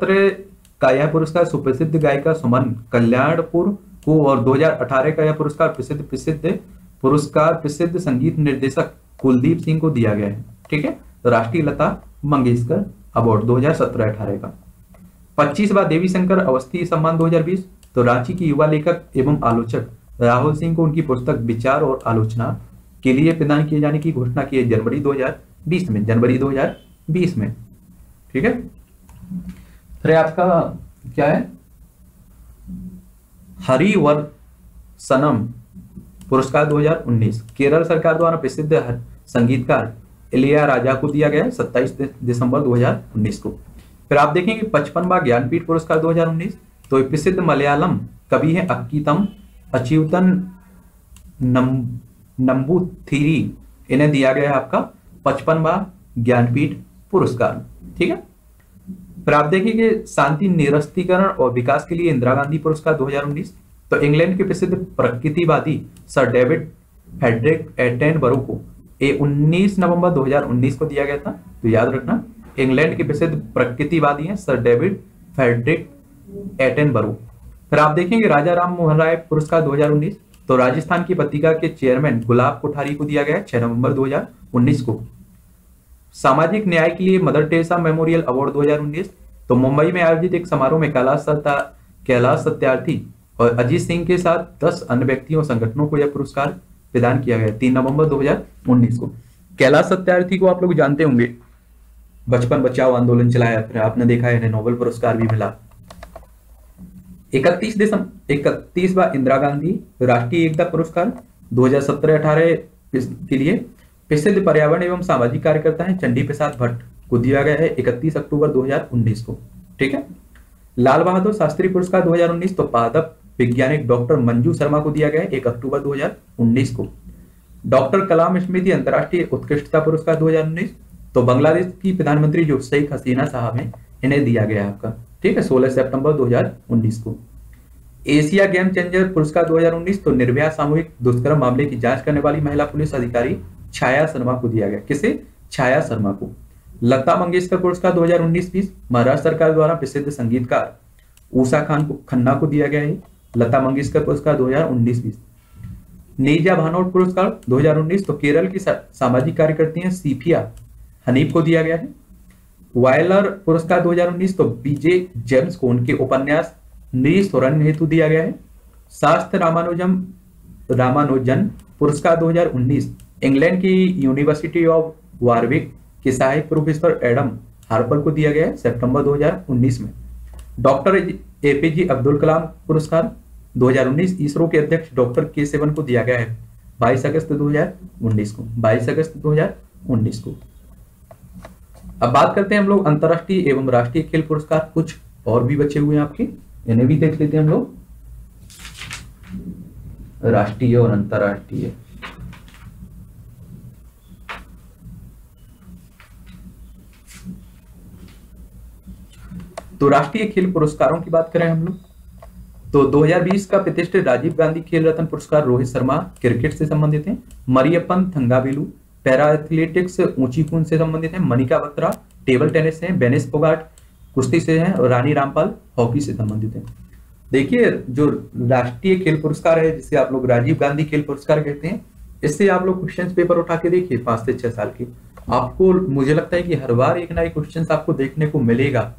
का यह पुरस्कार सुप्रसिद्ध गायिका सुमन कल्याणपुर को और 2018 का यह पुरस्कार प्रसिद्ध संगीत निर्देशक कुलदीप सिंह को दिया गया है। ठीक है, तो राष्ट्रीय लता मंगेशकर अवार्ड 2017-18 का। 25वां देवी शंकर अवस्थी सम्मान 2020 तो रांची की युवा लेखक एवं आलोचक राहुल सिंह को उनकी पुस्तक विचार और आलोचना के लिए प्रदान किए जाने की घोषणा की है जनवरी 2020 में। ठीक है, फिर आपका क्या है हरिवर सनम पुरस्कार 2019 केरल सरकार द्वारा प्रसिद्ध संगीतकार इलैया राजा को दिया गया 27 दिसंबर 2019 को। फिर आप देखेंगे 55वां ज्ञानपीठ पुरस्कार 2019 तो प्रसिद्ध मलयालम कवि है अक्कीतम अच्युतन नंबूथिरी, इन्हें दिया गया है आपका 55वां ज्ञानपीठ पुरस्कार। ठीक है, फिर आप देखेंगे शांति निरस्तीकरण और विकास के लिए इंदिरा गांधी पुरस्कार 2019 तो इंग्लैंड के प्रसिद्ध प्रकृतिवादी सर डेविड हेड्रिक एटनबरो को 19 नवंबर 2019 को दिया गया था। तो याद रखना इंग्लैंड के प्रसिद्ध प्रकृतिवादी हैं सर डेविड हेड्रिक एटनबरो। फिर आप देखेंगे राजा राम मोहन राय पुरस्कार 2019 तो राजस्थान की पत्रिका के चेयरमैन गुलाब कोठारी को दिया गया 6 नवंबर 2019 को। सामाजिक न्याय के लिए मदर टेरेसा मेमोरियल अवार्ड 2019 तो मुंबई में आयोजित एक समारोह में कैलाश सत्यार्थी और अजीत सिंह के साथ 10 अन्य व्यक्तियों संगठनों को यह पुरस्कार प्रदान किया गया 3 नवंबर 2019 को। कैलाश सत्यार्थी को आप लोग जानते होंगे, बचपन बचाओ आंदोलन चलाया, फिर आपने देखा है इन्हें नोबेल पुरस्कार भी मिला। 31वां इंदिरा गांधी राष्ट्रीय एकता पुरस्कार 2017-18 के लिए प्रसिद्ध पर्यावरण एवं सामाजिक कार्यकर्ता हैं चंडी प्रसाद भट्ट को दिया गया है 31 अक्टूबर 2019 को। ठीक है, लाल बहादुर शास्त्री पुरस्कार 2019 तो पादप वैज्ञानिक डॉक्टर मंजू शर्मा को दिया गया है 1 अक्टूबर 2019 को। डॉक्टर कलाम स्मृति अंतर्राष्ट्रीय उत्कृष्टता पुरस्कार 2019 तो बांग्लादेश की प्रधानमंत्री जो शेख हसीना साहब हैं, इन्हें दिया गया आपका। ठीक है, 16 सितंबर 2019 को। एशिया गेम चेंजर पुरस्कार 2019 तो निर्भया सामूहिक दुष्कर्म मामले की जांच करने वाली महिला पुलिस अधिकारी छाया शर्मा को दिया गया। किसे? छाया शर्मा को। लता मंगेशकर पुरस्कार 2019-20 महाराष्ट्र सरकार द्वारा प्रसिद्ध संगीतकार उषा खान को खन्ना को दिया गया है। लता मंगेशकर पुरस्कार 2019-20। नीजा भानोट पुरस्कार 2019 तो केरल की सामाजिक कार्यकर्ती हैं सीफिया हनीफ को दिया गया है। वायलर पुरस्कार 2019 तो बीजे जेम्स को उनके उपन्यास निस्सरण हेतु दिया गया है। शास्त्र रामानुजन पुरस्कार 2019 इंग्लैंड की यूनिवर्सिटी ऑफ वारविक के सहायक प्रोफेसर एडम हार्पर को दिया गया है सितंबर 2019 में। डॉक्टर एपीजे अब्दुल कलाम पुरस्कार 2019 इसरो के अध्यक्ष डॉक्टर के7 को दिया गया है 22 अगस्त 2019 को। 22 अगस्त 2019 को। अब बात करते हैं हम लोग अंतर्राष्ट्रीय एवं राष्ट्रीय खेल पुरस्कार, कुछ और भी बचे हुए हैं आपके, इन्हें भी देख लेते हैं हम लोग। राष्ट्रीय और अंतर्राष्ट्रीय, तो राष्ट्रीय खेल पुरस्कारों की बात करें हम लोग तो 2020 का प्रतिष्ठित राजीव गांधी खेल रत्न पुरस्कार रोहित शर्मा क्रिकेट से संबंधित हैं। मरियप्पन थंगावेलु पैरा एथलेटिक्स ऊंची कूद से संबंधित है। मनिका बत्रा टेबल टेनिस से हैं। बेनिस फोगाट कुश्ती से हैं और रानी रामपाल हॉकी से संबंधित हैं। देखिए, जो राष्ट्रीय खेल पुरस्कार है जिसे आप लोग राजीव गांधी खेल पुरस्कार कहते हैं, इससे आप लोग क्वेश्चन पेपर उठा के देखिए 5 से 6 साल के, आपको मुझे लगता है कि हर बार एक ना एक क्वेश्चन आपको देखने को मिलेगा।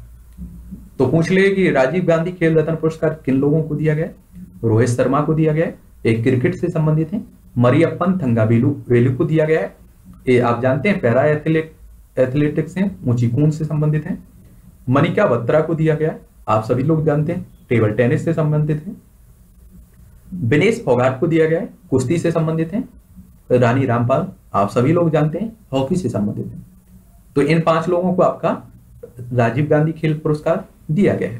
तो पूछ ले कि राजीव गांधी खेल रत्न पुरस्कार किन लोगों को दिया गया। रोहित शर्मा को दिया गया, एक क्रिकेट से संबंधित है। मरियप्पन थंगावेलु को दिया गया है, ये आप जानते हैं पैरा एथलेटिक्स हैं, ऊंची कूद से संबंधित हैं। मनिका बत्रा को दिया गया, आप सभी लोग जानते हैं टेबल टेनिस से संबंधित हैं। बेनिस फोगाट को दिया गया है, कुश्ती से संबंधित हैं। रानी रामपाल आप सभी लोग जानते हैं हॉकी से संबंधित हैं। तो इन 5 लोगों को आपका राजीव गांधी खेल पुरस्कार दिया गया है।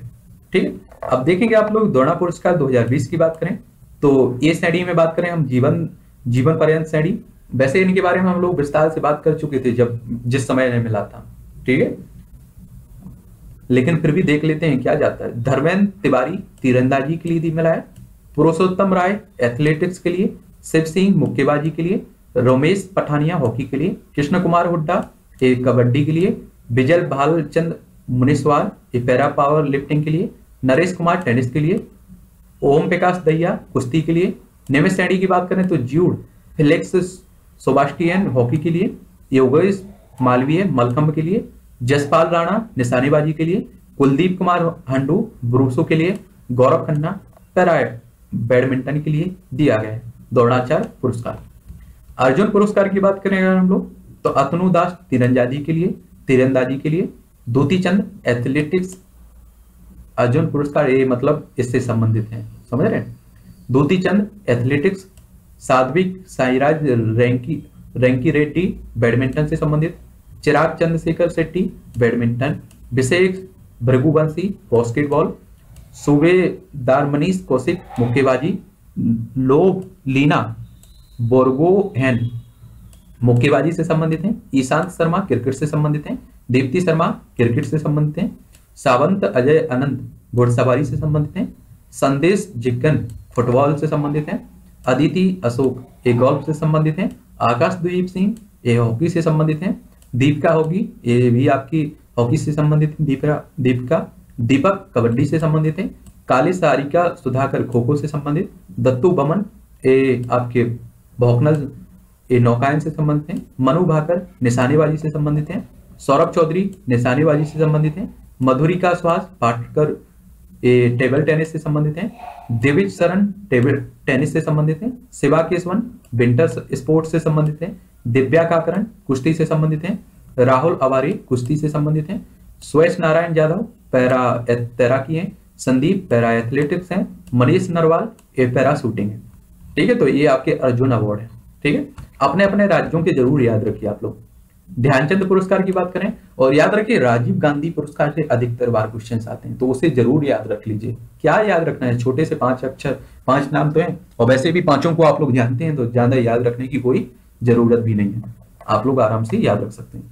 ठीक है, अब देखेंगे आप लोग द्रोणा पुरस्कार 2020 की बात करें तो ये श्रेणी में बात करें हम जीवन पर्यंत श्रेणी। वैसे इनके बारे में हम लोग विस्तार से बात कर चुके थे जिस समय इन्हें मिला था। ठीक है, लेकिन फिर भी देख लेते हैं क्या जाता है। धर्मेंद्र तिवारी तीरंदाजी के लिए मिला है। पुरुषोत्तम राय एथलेटिक्स के लिए। शिव सिंह मुक्केबाजी के लिए, रोमेश पठानिया हॉकी के लिए, कृष्ण कुमार हुड्डा ये कबड्डी के लिए, बिजल भालचंद मुनिस्वार ये पैरा पावर लिफ्टिंग के लिए, नरेश कुमार टेनिस के लिए, ओम प्रकाश दहिया कुश्ती के लिए। नियमित श्रेणी की बात करें तो ज्यूड फिलिक्स सोबास्टियन हॉकी के लिए, योगेश मालवीय मलखंब के लिए, जसपाल राणा निशानेबाजी के लिए, कुलदीप कुमार हंडू ब्रूसो के लिए, गौरव खन्ना पैरा बैडमिंटन के लिए दिया गया द्रोणाचार्य पुरस्कार। अर्जुन पुरस्कार की बात करें अगर हम लोग तो अतनु दास तीरंदाजी के लिए, दूती चंद एथलेटिक्स अर्जुन पुरस्कार ये मतलब इससे संबंधित हैं, समझ रहे हैं? दूती चंद एथलेटिक्स, साध्विक साईराज रैंकी रेड्डी बैडमिंटन से संबंधित, चिराग चंद्रशेखर शेट्टी बैडमिंटन, विशेष भृगुवंशी बास्केटबॉल, सूबेदार मनीष कौशिक मुक्केबाजी, लोब लीना बोर्गोहेन मुक्केबाजी से संबंधित हैं, ईशांत शर्मा क्रिकेट से संबंधित हैं, दीप्ति शर्मा क्रिकेट से संबंधित हैं, सावंत अजय आनंद घुड़सवारी से संबंधित हैं, संदेश जिग्गन फुटबॉल से संबंधित हैं, अदिति अशोक ये गोल्फ से संबंधित हैं, आकाशदीप सिंह ये हॉकी से संबंधित हैं, दीपिका होगी ये भी आपकी हॉकी से संबंधित दीपिका, दीपक कबड्डी से संबंधित हैं, काली सारिका सुधाकर खो खो से संबंधित, दत्तू बमन ये आपके भौकनल ये नौकायन से संबंधित हैं, मनु भाकर निशानेबाजी से संबंधित हैं, सौरभ चौधरी निशानेबाजी से संबंधित हैं, मधुरिका सुहास पाटकर टेबल टेनिस से संबंधित हैं, दिविज शरण टेबल टेनिस से संबंधित हैं, शिवा केशवन विंटर स्पोर्ट्स से संबंधित हैं, दिव्या काकरण कुश्ती से संबंधित हैं, राहुल अवारी कुश्ती से संबंधित हैं, सुयश नारायण यादव पैरा तैराकी हैं, संदीप पैरा एथलेटिक्स हैं, मनीष नरवाल ये पैरा शूटिंग है। ठीक है, तो ये आपके अर्जुन अवार्ड है। ठीक है, अपने अपने राज्यों के जरूर याद रखिए आप लोग। ध्यानचंद पुरस्कार की बात करें और याद रखिए राजीव गांधी पुरस्कार से अधिकतर बार क्वेश्चन आते हैं, तो उसे जरूर याद रख लीजिए। क्या याद रखना है, छोटे से 5 अक्षर 5 नाम तो हैं और वैसे भी पांचों को आप लोग जानते हैं, तो ज्यादा याद रखने की कोई जरूरत भी नहीं है, आप लोग आराम से याद रख सकते हैं।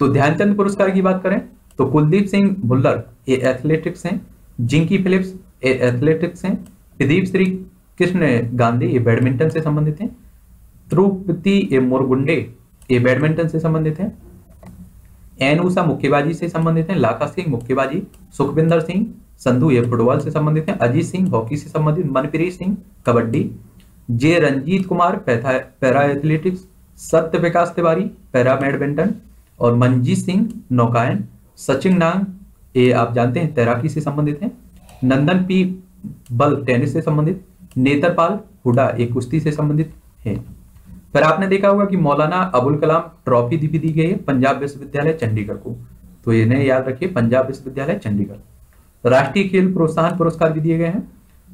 तो ध्यानचंद पुरस्कार की बात करें तो कुलदीप सिंह भुल्लर ये एथलेटिक्स हैं, जिंकी फिलिप्स ये एथलेटिक्स हैं, प्रदीप श्री कृष्ण गांधी ये बैडमिंटन से संबंधित हैं, त्रुपति ये मोरगुंडे ये बैडमिंटन से संबंधित हैं, एन उषा मुक्केबाजी से संबंधित हैं, लाखा सिंह मुक्केबाजी, सुखविंदर सिंह संधू ये फुटबॉल से संबंधित हैं, अजीत सिंह हॉकी से संबंधित, Manpreet Singh kabaddi, J Ranjit Kumar para athletics, Satya Vikas Tiwari para badminton और मनजीत सिंह नौकायन, सचिन नांग ये आप जानते हैं तैराकी से संबंधित हैं, नंदन पी बल टेनिस से संबंधित, नेतरपाल हुडा ये कुश्ती से संबंधित हैं। फिर आपने देखा होगा कि मौलाना अबुल कलाम ट्रॉफी भी दी गई है पंजाब विश्वविद्यालय चंडीगढ़ को, तो ये नहीं याद रखिए पंजाब विश्वविद्यालय चंडीगढ़। राष्ट्रीय खेल प्रोत्साहन पुरस्कार भी दिए गए हैं,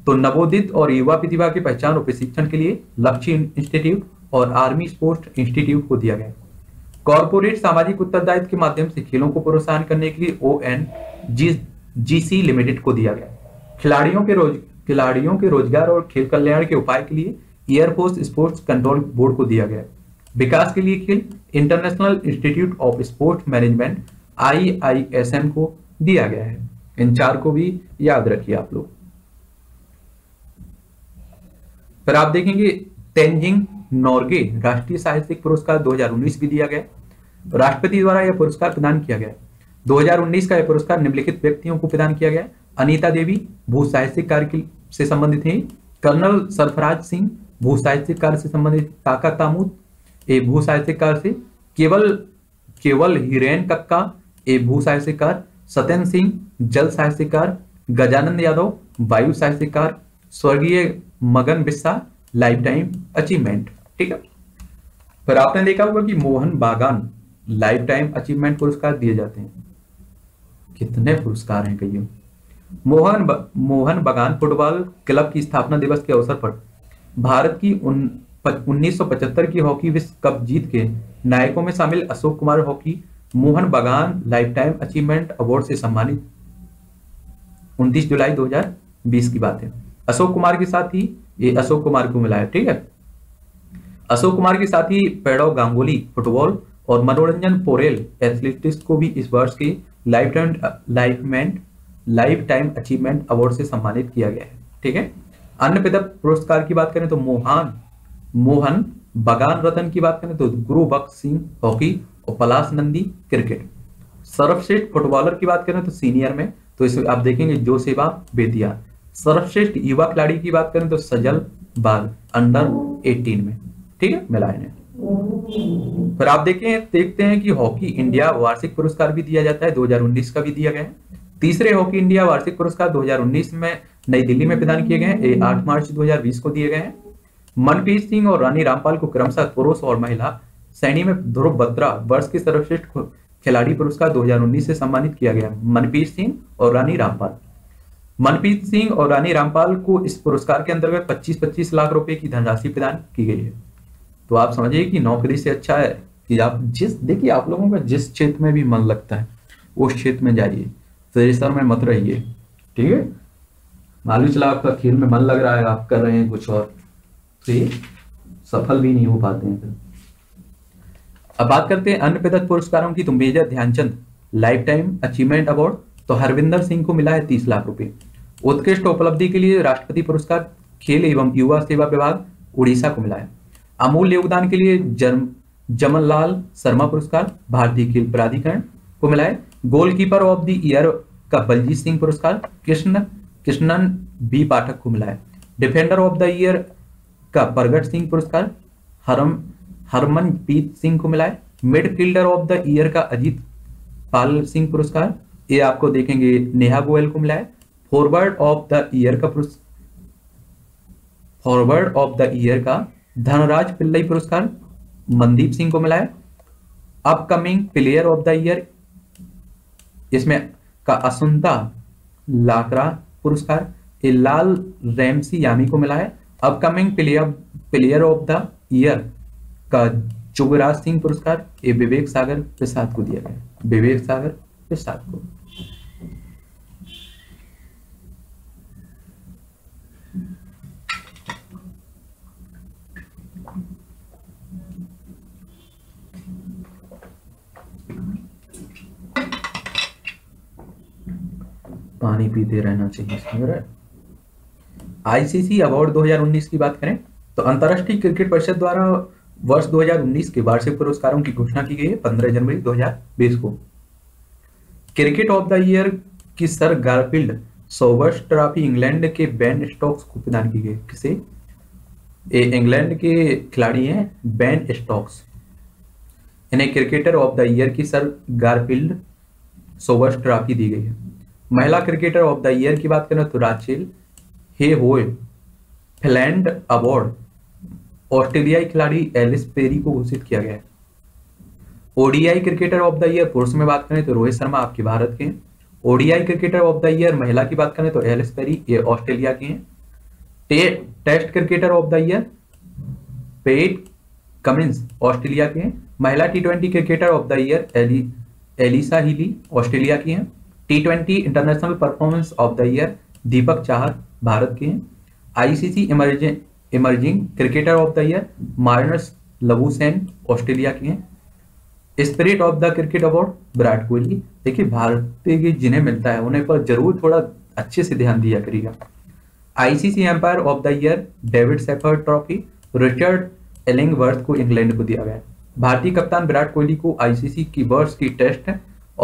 तो नवोदित और युवा प्रतिभा की पहचान और प्रशिक्षण के लिए लक्ष्य इंस्टीट्यूट और आर्मी स्पोर्ट्स इंस्टीट्यूट को दिया गया। कॉर्पोरेट सामाजिक उत्तरदायित्व के माध्यम से खेलों को प्रोत्साहन करने के लिए ONGC लिमिटेड को दिया गया। खिलाड़ियों के रोजगार और खेल कल्याण के उपाय के लिए एयरफोर्स स्पोर्ट्स कंट्रोल बोर्ड को दिया गया। विकास के लिए खेल international institute of sports management IISM को दिया गया है। इन चार को भी याद रखिए आप लोग। फिर आप देखेंगे तेनजिंग नोर्गे राष्ट्रीय साहित्यिक पुरस्कार 2019 भी दिया गया। राष्ट्रपति द्वारा यह पुरस्कार प्रदान किया गया। 2019 का यह पुरस्कार निम्नलिखित व्यक्तियों को प्रदान किया गया। अनीता देवी भू साहित्यिक कार्य से संबंधित है, कर्नल सरफराज सिंह भू साहित्यिक कार्य से संबंधित, ताका तामुत ये भू साहित्यिक कार्य से, केवल हिरेन कक्का ये भू साहित्यकार, सत्येंद्र सिंह जल साहित्यकार, गजानंद यादव वायु साहित्यकार, स्वर्गीय मगन बिस्सा लाइफ टाइम अचीवमेंट। ठीक है, फिर आपने देखा होगा कि मोहन बागान लाइफ टाइम अचीवमेंट पुरस्कार दिए जाते हैं। कितने पुरस्कार हैं कहिए। मोहन बागान फुटबॉल क्लब की स्थापना दिवस के अवसर पर भारत की 1975 की हॉकी विश्व कप जीत के नायकों में शामिल अशोक कुमार हॉकी मोहन बागान लाइफ टाइम अचीवमेंट अवार्ड से सम्मानित 29 जुलाई 2020 की बात है। अशोक कुमार के साथ ही ये अशोक कुमार को मिला है। ठीक है, अशोक कुमार के साथ ही पैडो गांगुली फुटबॉल और मनोरंजन पोरेल एथलेटिक्स को भी इस वर्ष के लाइफ टाइम अचीवमेंट अवार्ड से सम्मानित किया गया है। ठीक है, अन्य पिता पुरस्कार की बात करें तो मोहन बगान रतन की बात करें तो गुरुबख्श सिंह हॉकी और पलाश नंदी क्रिकेट। सर्वश्रेष्ठ फुटबॉलर की बात करें तो सीनियर में तो इसमें आप देखेंगे जोसेबा बेदिया। सर्वश्रेष्ठ युवा खिलाड़ी की बात करें तो सजल बाल अंडर 18 में, ठीक है मिलाए ने। फिर आप देखते हैं कि हॉकी इंडिया वार्षिक पुरस्कार भी दिया जाता है, 2019 का भी दिया गया है। तीसरे हॉकी इंडिया वार्षिक पुरस्कार 2019 में नई दिल्ली में प्रदान किए गए हैं, 8 मार्च 2020 को दिए गए हैं। मनप्रीत सिंह और रानी रामपाल को क्रमशः पुरुष और महिला श्रेणी में ध्रुव बत्रा वर्ष के सर्वश्रेष्ठ खिलाड़ी पुरस्कार 2019 से सम्मानित किया गया। मनप्रीत सिंह और रानी रामपाल, मनप्रीत सिंह और रानी रामपाल को इस पुरस्कार के अंतर्गत 25-25 लाख रुपए की धनराशि प्रदान की गई है। तो आप समझिए कि नौकरी से अच्छा है कि आप जिस देखिए आप लोगों का जिस क्षेत्र में भी मन लगता है उस क्षेत्र में जाइए, रेगिस्तान में मत रहिए, ठीक है। मालूम चला आपका खेल में मन लग रहा है, आप कर रहे हैं कुछ और, तो ये सफल भी नहीं हो पाते हैं। फिर अब बात करते हैं अन्य पदक पुरस्कारों की। तो major Dhyanchand life time achievement award तो हरविंदर सिंह को मिला है 30 लाख रुपए। उत्कृष्ट उपलब्धि के लिए राष्ट्रपति पुरस्कार खेल एवं युवा सेवा विभाग उड़ीसा को मिला है। अमूल्य योगदान के लिए जमनलाल शर्मा पुरस्कार भारतीय खेल प्राधिकरण को मिला है। गोलकीपर ऑफ द ईयर का बलजीत सिंह पुरस्कार कृष्णन बी पाठक को मिला है। डिफेंडर ऑफ द ईयर का प्रगट सिंह पुरस्कार हरमनप्रीत सिंह को मिला है। मिडफील्डर ऑफ द ईयर का अजीत पाल सिंह पुरस्कार ये आपको देखेंगे नेहा गोयल को मिला है। फॉरवर्ड ऑफ द ईयर का धनराज पिल्लई पुरस्कार मनदीप सिंह को मिला है। Upcoming player of the year इसमें का असुंता लाकरा पुरस्कार लाल रेमसी यामी को मिला है। Upcoming player of the year का जुगराज सिंह पुरस्कार ये विवेक सागर प्रसाद को दिया गया, विवेक सागर प्रसाद को। पानी पीते रहना चाहिए। आईसीसी अवार्ड 2019 की बात करें तो अंतरराष्ट्रीय क्रिकेट परिषद द्वारा वर्ष 2019 के वार्षिक पुरस्कारों की घोषणा की गई है 15 जनवरी 2020 को। क्रिकेट ऑफ द ईयर की sir Garfield Sobers trophy England के बेन स्टोक्स को प्रदान की गई। किसे? इंग्लैंड के खिलाड़ी हैं बेन स्टोक्स, इन्हें क्रिकेटर ऑफ द ईयर की सर गारफील्ड सोबर्स ट्रॉफी दी गई है। महिला क्रिकेटर ऑफ द ईयर की बात करें तो राचेल हेहोए फ्लैंड अवार्ड ऑस्ट्रेलियाई खिलाड़ी एलिस पेरी को घोषित किया गया है। ODI cricketer of the year पुरुष में बात करें तो रोहित शर्मा आपके भारत के हैं। ODI cricketer of the year महिला की बात करें तो एलिस पेरी ये ऑस्ट्रेलिया के हैं। Test cricketer of the year Pat Cummins Australia के हैं। महिला टी20 cricketer of the year Alyssa Healy Australia की हैं। टी20 international performance of the year Deepak Chahar Bharat के हैं। ICC emerging cricketer of the year Marnus Labuschagne Australia के हैं। Spirit of the cricket award Virat Kohli, देखिए भारतीय के जिन्हें मिलता है उन्हें पर जरूर थोड़ा अच्छे से ध्यान दिया करिएगा। ICC umpire of the year David Shepherd trophy Richard Illingworth को इंग्लैंड को दिया गया। भारतीय कप्तान विराट कोहली को आईसीसी की वर्ष की टेस्ट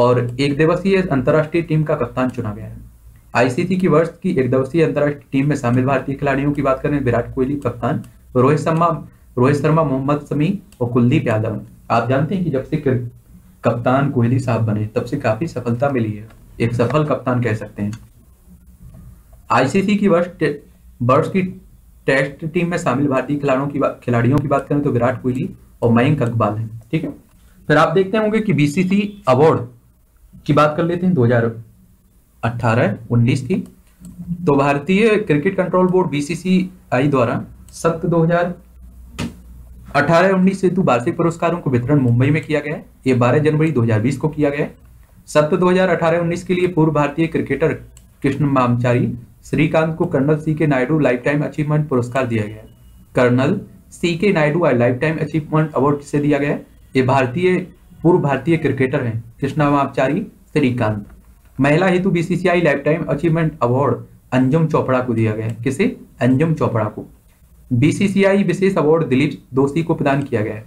और एक दिवसीय अंतर्राष्ट्रीय टीम का कप्तान चुना गया है। आईसीसी की वर्ष की एक दिवसीय अंतर्राष्ट्रीय टीम में शामिल भारतीय खिलाड़ियों की बात करें विराट कोहली कप्तान, रोहित शर्मा, मोहम्मद शमी और कुलदीप यादव। आप जानते हैं कि जब से कप्तान कोहली साहब बने तब से काफी सफलता मिली है, एक सफल कप्तान कह सकते हैं। आईसीसी की वर्ष की टेस्ट टीम में शामिल भारतीय खिलाड़ियों की बात करें तो विराट कोहली और मयंक अग्रवाल है, ठीक है। फिर आप देखते होंगे कि बीसीसी अवार्ड की बात कर लेते हैं 2018-19 की। तो भारतीय क्रिकेट कंट्रोल बोर्ड बीसीसीआई द्वारा सत्र 2018-19 हेतु वार्षिक पुरस्कारों को वितरण मुंबई में किया गया है, ये 12 जनवरी 2020 को किया गया है। सत्र 2018-19 के लिए पूर्व भारतीय क्रिकेटर कृष्ण मामचारी श्रीकांत को colonel C K Naidu life time achievement पुरस्कार दिया गया है। Colonel C K Naidu life time achievement award से दिया गया है, ये पूर्व भारतीय क्रिकेटर हैं कृष्णा मामचारी श्रीकांत। महिला हेतु BCCI life time achievement award Anjum Chopra को दिया गया है। किसे? अंजुम चोपड़ा को बीसीसीआई विशेष अवार्ड दिलीप दोषी को प्रदान किया गया है।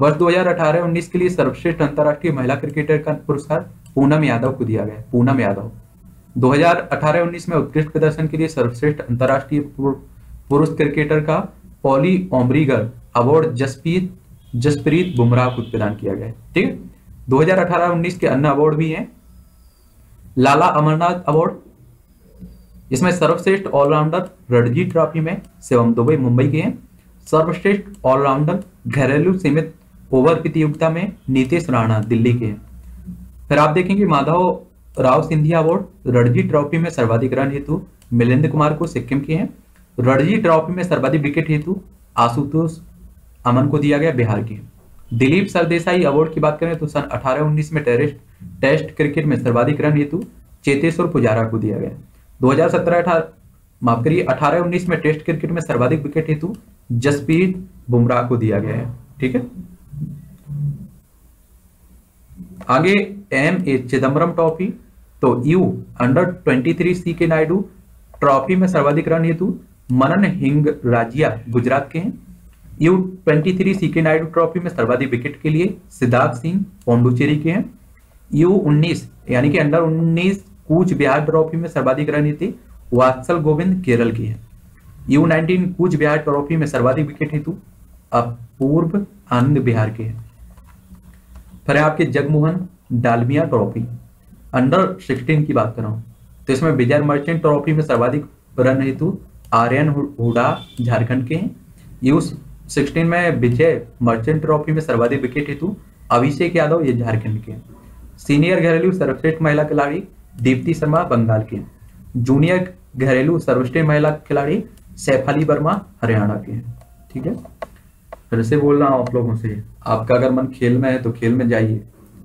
वर्ष 2018-19 के लिए सर्वश्रेष्ठ अंतर्राष्ट्रीय महिला क्रिकेटर का पुरस्कार पूनम यादव को दिया गया है। पूनम यादव 2018-19 में उत्कृष्ट प्रदर्शन के लिए सर्वश्रेष्ठ अंतर्राष्ट्रीय पुरुष क्रिकेटर का पॉली ओमरीगर अवार्ड जसप्रीत बुमराह को प्रदान किया गया है। ठीक है, 2018-19 के अन्य अवार्ड भी हैं। लाला अमरनाथ अवार्ड, इसमें सर्वश्रेष्ठ ऑलराउंडर रणजी ट्रॉफी में शिवम दुबे मुंबई के हैं। सर्वश्रेष्ठ ऑलराउंडर घरेलू सीमित ओवर प्रतियोगिता में नीतीश राणा दिल्ली के हैं। फिर आप देखेंगे माधव राव सिंधिया अवार्ड रणजी ट्रॉफी में सर्वाधिक रन हेतु मिलिंद कुमार को सिक्किम के हैं। रणजी ट्रॉफी में सर्वाधिक विकेट हेतु आशुतोष अमन को दिया गया बिहार के। दिलीप सरदेसाई अवार्ड की बात करें तो सन 18-19 में टेस्ट क्रिकेट में सर्वाधिक रन हेतु चेतेश्वर पुजारा को दिया गया। 2018-19 में टेस्ट क्रिकेट में सर्वाधिक विकेट हेतु जसप्रीत बुमराह को दिया गया है। ठीक है, आगे M.A. चिदम्बरम ट्रॉफी, तो U under 23 CK Naidu trophy में सर्वाधिक रन हेतु मनन हिंगराजिया गुजरात के हैं। U23 सीके नायडू ट्रॉफी में सर्वाधिक विकेट के लिए सिद्धार्थ सिंह पौंडुचेरी के हैं। U19 यानी कि अंडर 19 कूच बिहार ट्रॉफी में सर्वाधिक रन हेतु वात्सल गोविंद केरल के हैं। U19 कूच बिहार ट्रॉफी में सर्वाधिक विकेट हेतु अपूर्व आनंद बिहार के हैं। फिर आपके जगमोहन डालमिया ट्रॉफी अंडर 16 की बात कर रहा हूँ, तो इसमें विजय मर्चेंट ट्रॉफी में सर्वाधिक रन हेतु आर्यन हुडा झारखंड के हैं। U16 में विजय मर्चेंट ट्रॉफी में सर्वाधिक विकेट हेतु अभिषेक यादव, ये झारखंड के। सीनियर घरेलू सर्वश्रेष्ठ महिला खिलाड़ी दीप्ति शर्मा बंगाल के। जूनियर घरेलू सर्वश्रेष्ठ महिला खिलाड़ी सैफाली वर्मा हरियाणा के। ठीक है, फिर से बोल रहा हूँ आप लोगों से, आपका अगर मन खेल में है तो खेल में जाइए,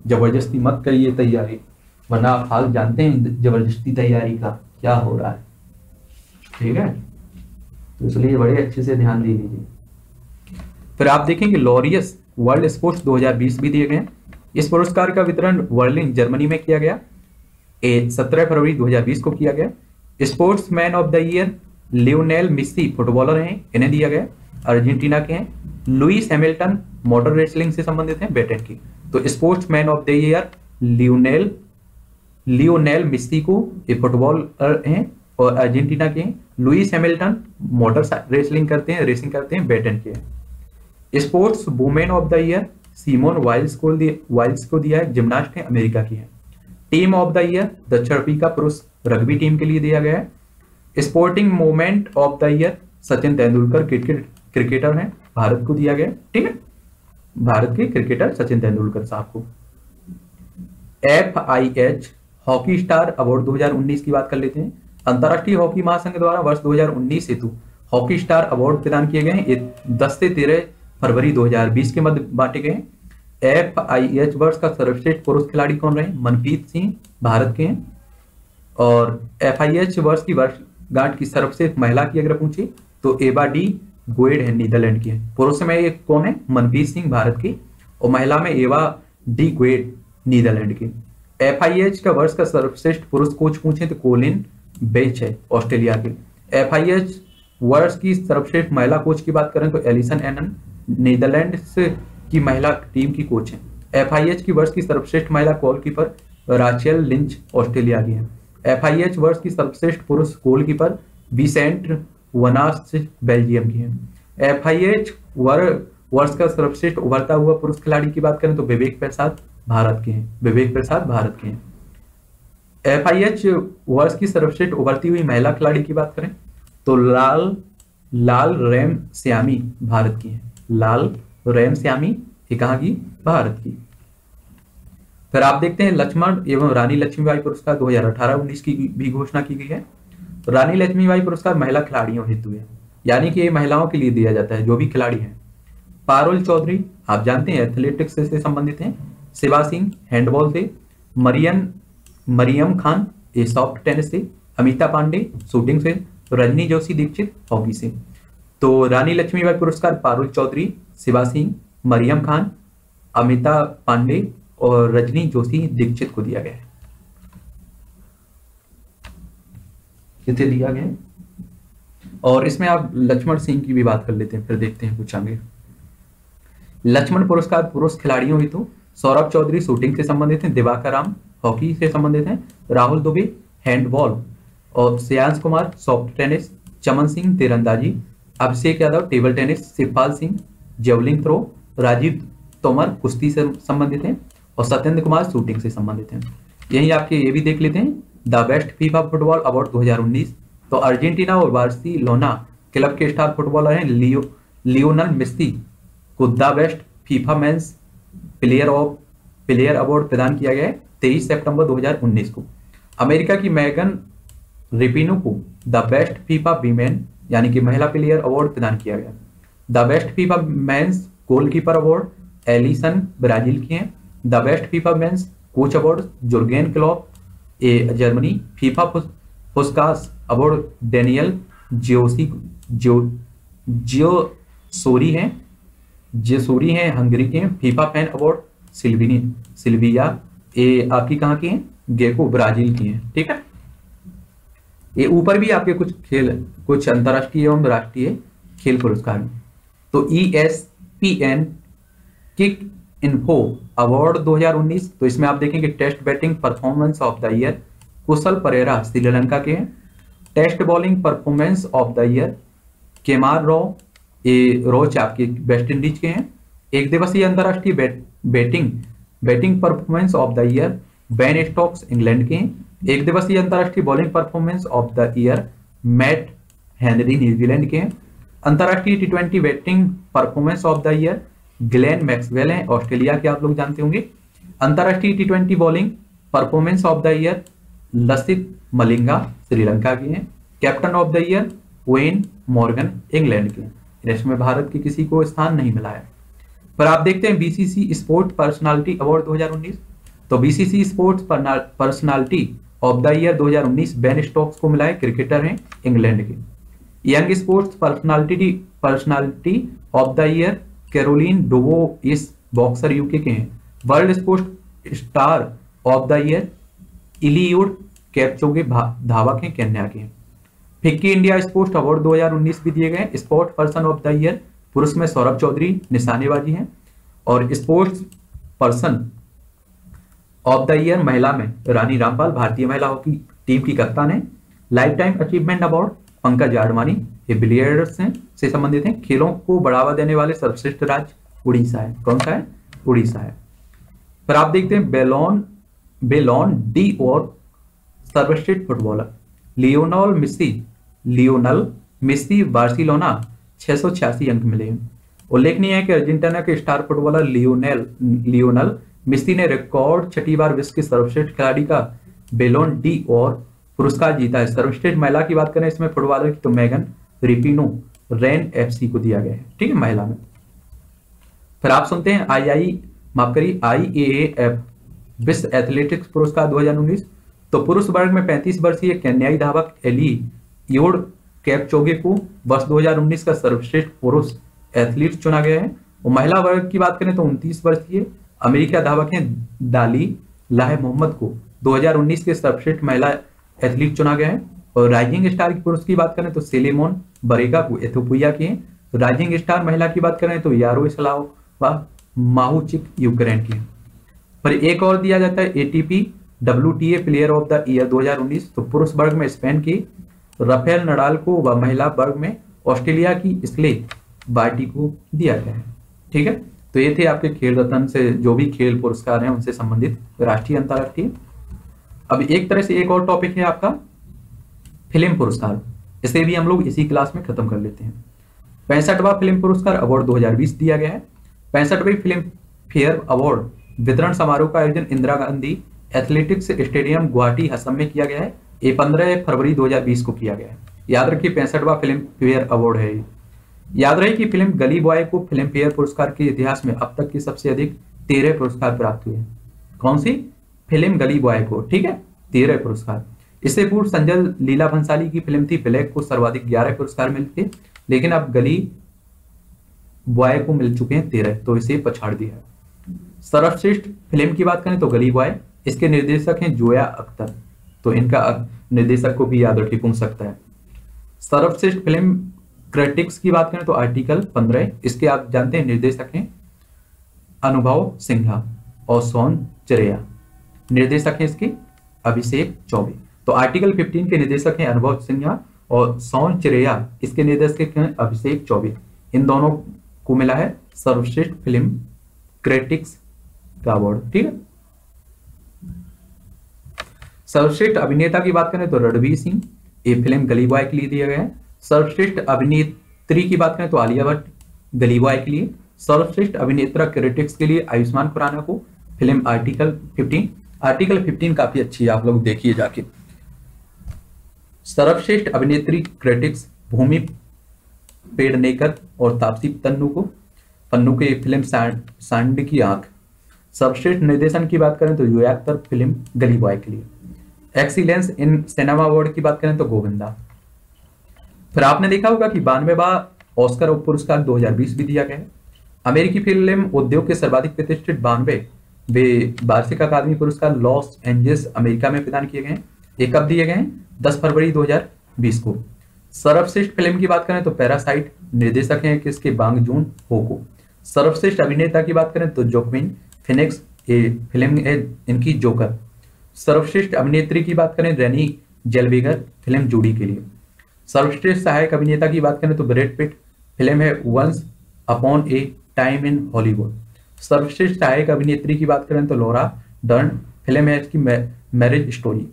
जबरदस्ती मत करिए तैयारी, वरना आप हाल जानते हैं जबरदस्ती तैयारी का क्या हो रहा है। ठीक है, तो इसलिए बड़े अच्छे से ध्यान दे दीजिए। फिर आप देखेंगे लॉरियस वर्ल्ड स्पोर्ट्स 2020 भी दिए गए। इस पुरस्कार का वितरण बर्लिन जर्मनी में किया गया, 17 फरवरी 2020 को किया गया। Sports man of the year Lionel Messi footballer हैं, इन्हें दिया गया। अर्जेंटीना के हैं। लुइस हैमिल्टन मोटर रेसलिंग से संबंधित हैं, ब्रिटेन की। तो sports man of the year Lionel Messi को, ये फुटबॉलर हैं और अर्जेंटीना के। लुइस हैमिल्टन मोटर रेसिंग करते हैं, ब्रिटेन के। Sports women of the year Simone Biles को दिया है, जिम्नास्ट है, अमेरिका की है। टीम ऑफ द ईयर दक्षिण अफ्रीका पुरुष रग्बी टीम के लिए दिया गया है। Sporting moment of the year Sachin Tendulkar cricketer हैं, भारत को दिया गया। ठीक है, भारत के क्रिकेटर सचिन तेंदुलकर साहब को। FIH हॉकी स्टार अवार्ड 2019 की बात कर लेते हैं। अंतर्राष्ट्रीय हॉकी महासंघ द्वारा वर्ष 2019 हेतु हॉकी स्टार अवार्ड प्रदान किए गए हैं। 10 से 13 फरवरी 2020 के मध्य बांटे गए हैं। FIH वर्ष का सर्वश्रेष्ठ पुरुष खिलाड़ी कौन रहे? मनप्रीत सिंह, भारत के हैं। और FIH वर्ष की वर्षगांठ की सर्वश्रेष्ठ महिला की अगर पूछे तो एवा डी गोएड है, नीदरलैंड की है। पुरुष में ये कौन है? मनप्रीत सिंह, भारत की, और महिला में एवा डी गोएड, नीदरलैंड की। FIH का वर्ष का सर्वश्रेष्ठ पुरुष कोच पूछे तो कोलिन बेच है, ऑस्ट्रेलिया के। FIH वर्ष की सर्वश्रेष्ठ महिला कोच की बात करें तो एलिसन एनन, नीदरलैंड्स की महिला टीम की कोच है। FIH की वर्ष की सर्वश्रेष्ठ महिला गोलकीपर राचेल लिंच, ऑस्ट्रेलिया की है। FIH वर्ष की सर्वश्रेष्ठ पुरुष गोलकीपर विसेंट वनास, बेल्जियम की है। FIH वर्ष का सर्वश्रेष्ठ उभरता हुआ पुरुष खिलाड़ी की बात करें तो विवेक प्रसाद भारत के हैं। FIH वर्ष की सर्वश्रेष्ठ उभरती हुई महिला खिलाड़ी की बात करें तो लाल रेम श्यामी, भारत की है। लाल रेम श्यामी ये कहाँ की? भारत की। फिर आप देखते हैं लक्ष्मण एवं रानी लक्ष्मीबाई पुरस्कार 2018-19 की भी घोषणा की गई है। रानी लक्ष्मीबाई पुरस्कार महिला खिलाड़ियों हेतु है, यानी कि ये महिलाओं के लिए दिया जाता है जो भी खिलाड़ी है। पारुल चौधरी आप जानते हैं एथलेटिक्स से संबंधित है। शिवा सिंह हैंडबॉल से। मरियम खान ये सॉफ्ट टेनिस से। अमिता पांडे शूटिंग से। रजनी जोशी दीक्षित हॉकी से। तो रानी लक्ष्मीबाई पुरस्कार पारुल चौधरी, शिवा सिंह, मरियम खान, अमिता पांडे और रजनी जोशी दीक्षित को दिया गया है। किसे दिया गया? और इसमें आप लक्ष्मण सिंह की भी बात कर लेते हैं, फिर देखते हैं कुछ आगे। लक्ष्मण पुरस्कार पुरुष खिलाड़ियों हेतु सौरभ चौधरी शूटिंग से संबंधित हैं, दिवाकर राम हॉकी से संबंधित हैं, राहुल दुबे हैंडबॉल और श्रेयांश कुमार सॉफ्ट टेनिस, चमन सिंह तीरंदाजी, Abhishek Yadav table tennis, Shivpal Singh javelin throw, Rajiv Tomar कुश्ती से संबंधित हैं और सत्येंद्र कुमार शूटिंग से संबंधित हैं। यही आपके ये भी देख लेते हैं the best FIFA football award 2019। तो अर्जेंटीना और बार्सिलोना क्लब के स्टार फुटबॉलर हैं लियोनल मेस्सी को the best FIFA men's player award प्रदान किया गया है 23 सितंबर 2019 को। अमेरिका की मैगन रेपिनो को द बेस्ट फीफा वीमेन यानी कि महिला प्लेयर अवार्ड प्रदान किया गया। The best FIFA men's goalkeeper award Alisson Brazil की हैं। The best FIFA men's coach award Jurgen Klopp Germany, FIFA Puskas award Daniel Zsori हैं हंगरी के हैं। फीफा फैन अवार्ड सिल्विया आपकी कहाँ की हैं, गेको ब्राजील की हैं। ठीक है, ये ऊपर भी आपके कुछ खेल अंतर्राष्ट्रीय एवं राष्ट्रीय खेल पुरस्कार। तो ESPN किक इन्फो अवार्ड 2019, तो इसमें आप देखेंगे test batting performance of the year कुशल परेरा श्रीलंका के हैं। Test bowling performance of the year Kemar Roach आपके वेस्ट इंडीज के हैं। एक दिवसीय अंतर्राष्ट्रीय batting performance of the year Ben Stokes England के हैं। एक दिवसीय अंतर्राष्ट्रीय bowling performance of the year Matt Henry New Zealand के हैं। अंतर्राष्ट्रीय T20 batting performance of the year Glenn Maxwell हैं, ऑस्ट्रेलिया के आप लोग जानते होंगे। अंतर्राष्ट्रीय T20 bowling performance of the year Lasith Malinga Sri Lanka के हैं। Captain of the year Eoin Morgan England के हैं। इसमें भारत के किसी को स्थान नहीं मिला है। पर आप देखते हैं BCC स्पोर्ट्स पर्सनालिटी अवार्ड 2019, तो BCC sports personality of the year 2019 Ben Stokes को मिला है, क्रिकेटर हैं इंग्लैंड के। Young sports personality of the year Caroline डोवो इस बॉक्सर यूके के हैं। World sports star of the year Eliud Kipchoge धावक हैं, केन्या के हैं। फिक्की इंडिया स्पोर्ट्स अवार्ड 2019 भी दिए गए। Sports person of the year पुरुष में सौरभ चौधरी निशानेबाजी हैं और sports person of the year महिला में रानी रामपाल भारतीय महिला हॉकी टीम की कप्तान है। Life time achievement award Pankaj Advani ये बिलियर्ड्स से संबंधित हैं। खेलों को बढ़ावा देने वाले सर्वश्रेष्ठ राज्य उड़ीसा है। कौन सा है? उड़ीसा है। पर आप देखते हैं बेलॉन डी और सर्वश्रेष्ठ फुटबॉलर लियोनल मेस्सी बार्सिलोना 686 अंक मिले हैं। उल्लेखनीय है कि अर्जेंटीना के स्टार फुटबॉलर लियोनल मेस्सी ने रिकॉर्ड छठी बार विश्व के सर्वश्रेष्ठ खिलाड़ी का बेलोन डी और पुरस्कार जीता है। सर्वश्रेष्ठ महिला की बात करें इसमें फुटबॉलर की तो मैगन रेपिनो रेन FC को दिया गया है। ठीक है, महिला में। फिर आप सुनते हैं IAAF विश्व एथलेटिक्स पुरस्कार 2019। तो पुरुष वर्ग में 35 वर्षीय केन्याई धावक एलियूड कैपचोगे को वर्ष 2019 का सर्वश्रेष्ठ पुरुष एथलीट चुना गया है। और महिला वर्ग की बात करें तो 29 वर्षीय अमेरिका धावक हैं दाली लाह मोहम्मद को 2019 के सर्वश्रेष्ठ महिला एथलीट चुना गया है। और राइजिंग स्टार की पुरुष की बात करें तो सेलेमोन बरेगा को एथोपिया की हैं। राइजिंग स्टार महिला की बात करें तो यारो इस्लावा माहुचिक यूक्रेन की हैं। पर एक और दिया जाता है ATP WTA player of the year 2019। तो पुरुष वर्ग में स्पेन की राफेल नडाल को व महिला वर्ग में ऑस्ट्रेलिया की स्ले बार्टी को दिया गया है। ठीक है, तो ये थे आपके खेल रत्न से जो भी खेल पुरस्कार हैं उनसे संबंधित राष्ट्रीय अंतर्राष्ट्रीय। अब एक तरह से एक और टॉपिक है आपका फिल्म पुरस्कार, इसे भी हम लोग इसी क्लास में खत्म कर लेते हैं। 65वां फिल्म पुरस्कार अवार्ड 2020 दिया गया है। 65वीं फिल्म फेयर अवार्ड वितरण समारोह का आयोजन इंदिरा गांधी एथलेटिक्स स्टेडियम गुवाहाटी असम में किया गया है। ये 15 फरवरी 2020 को किया गया है। याद रखिए 65वां फिल्म फेयर अवार्ड है। याद रहे कि फिल्म गली बॉय को फिल्म फेयर पुरस्कार के इतिहास में अब तक की सबसे अधिक 13 पुरस्कार प्राप्त हुए हैं। कौन सी? फिल्म गली बॉय को। ठीक है, 13 पुरस्कार। इससे पूर्व संजय लीला भंसाली की फिल्म थी ब्लैक को सर्वाधिक 11 पुरस्कार मिले थे, लेकिन अब गली बॉय को मिल चुके हैं 13, तो इसे पछाड़ दिया है। सर्वश्रेष्ठ फिल्म की बात करें तो गली बॉय, इसके निर्देशक हैं जोया अख्तर, तो इनका निर्देशक को भी याद रखी पूछ सकता है। सर्वश्रेष्ठ फिल्म क्रिटिक्स की बात करें तो आर्टिकल 15 इसके आप जानते हैं निर्देशक हैं अनुभव सिन्हा और सोन चिरैया, निर्देशक हैं इसके अभिषेक चौबे। तो आर्टिकल 15 के निर्देशक हैं अनुभव सिन्हा और सोन चिरैया, इसके निर्देशक हैं अभिषेक चौबे। इन दोनों को मिला है सर्वश्रेष्ठ फिल्म क्रिटिक्स का अवार्ड। ठीक है, सर्वश्रेष्ठ अभिनेता की बात करें तो रणवीर सिंह, ये फिल्म गली बॉय के लिए दिया गया है। सर्वश्रेष्ठ अभिनेत्री की बात करें तो आलिया भट्ट गली बॉय के लिए। सर्वश्रेष्ठ अभिनेता क्रिटिक्स के लिए आयुष्मान खुराना को फिल्म आर्टिकल 15। आर्टिकल 15 काफी अच्छी है, आप लोग देखिए जाके। सर्वश्रेष्ठ अभिनेत्री क्रिटिक्स भूमि पेडनेकर और तापसी पन्नू की फिल्म सांड की आंख। सर्वश्रेष्ठ निर्देशन की बात करें तो योया अख्तर फिल्म गली बॉय के लिए। एक्सीलेंस इन सिनेमा अवार्ड की बात करें तो गोविंदा। फिर आपने देखा होगा कि 92वां ऑस्कर पुरस्कार 2020 भी दिया गया है। अमेरिकी फिल्म उद्योग के सर्वाधिक प्रतिष्ठित 92वें वार्षिक अकादमी पुरस्कार लॉस एंजल्स अमेरिका में प्रदान किए गए हैं। ये कब दिए गए हैं? 10 फरवरी 2020 को। सर्वश्रेष्ठ फिल्म की बात करें तो पैरासाइट, निर्देशक हैं किसके? बांग जून हो को। सर्वश्रेष्ठ अभिनेता की बात करें तो जोक्विन फिनिक्स, ये फिल्म है इनकी जोकर। सर्वश्रेष्ठ अभिनेत्री की बात करें रेनी जेल्वेगर फिल्म जूडी के लिए। सर्वश्रेष्ठ सहायक अभिनेता की बात करें तो ब्रैड पिट, फिल्म है once upon a time in Hollywood. सर्वश्रेष्ठ सहायक अभिनेत्री की बात करें तो लॉरा डर्न, फिल्म है इसकी मैरिज स्टोरी।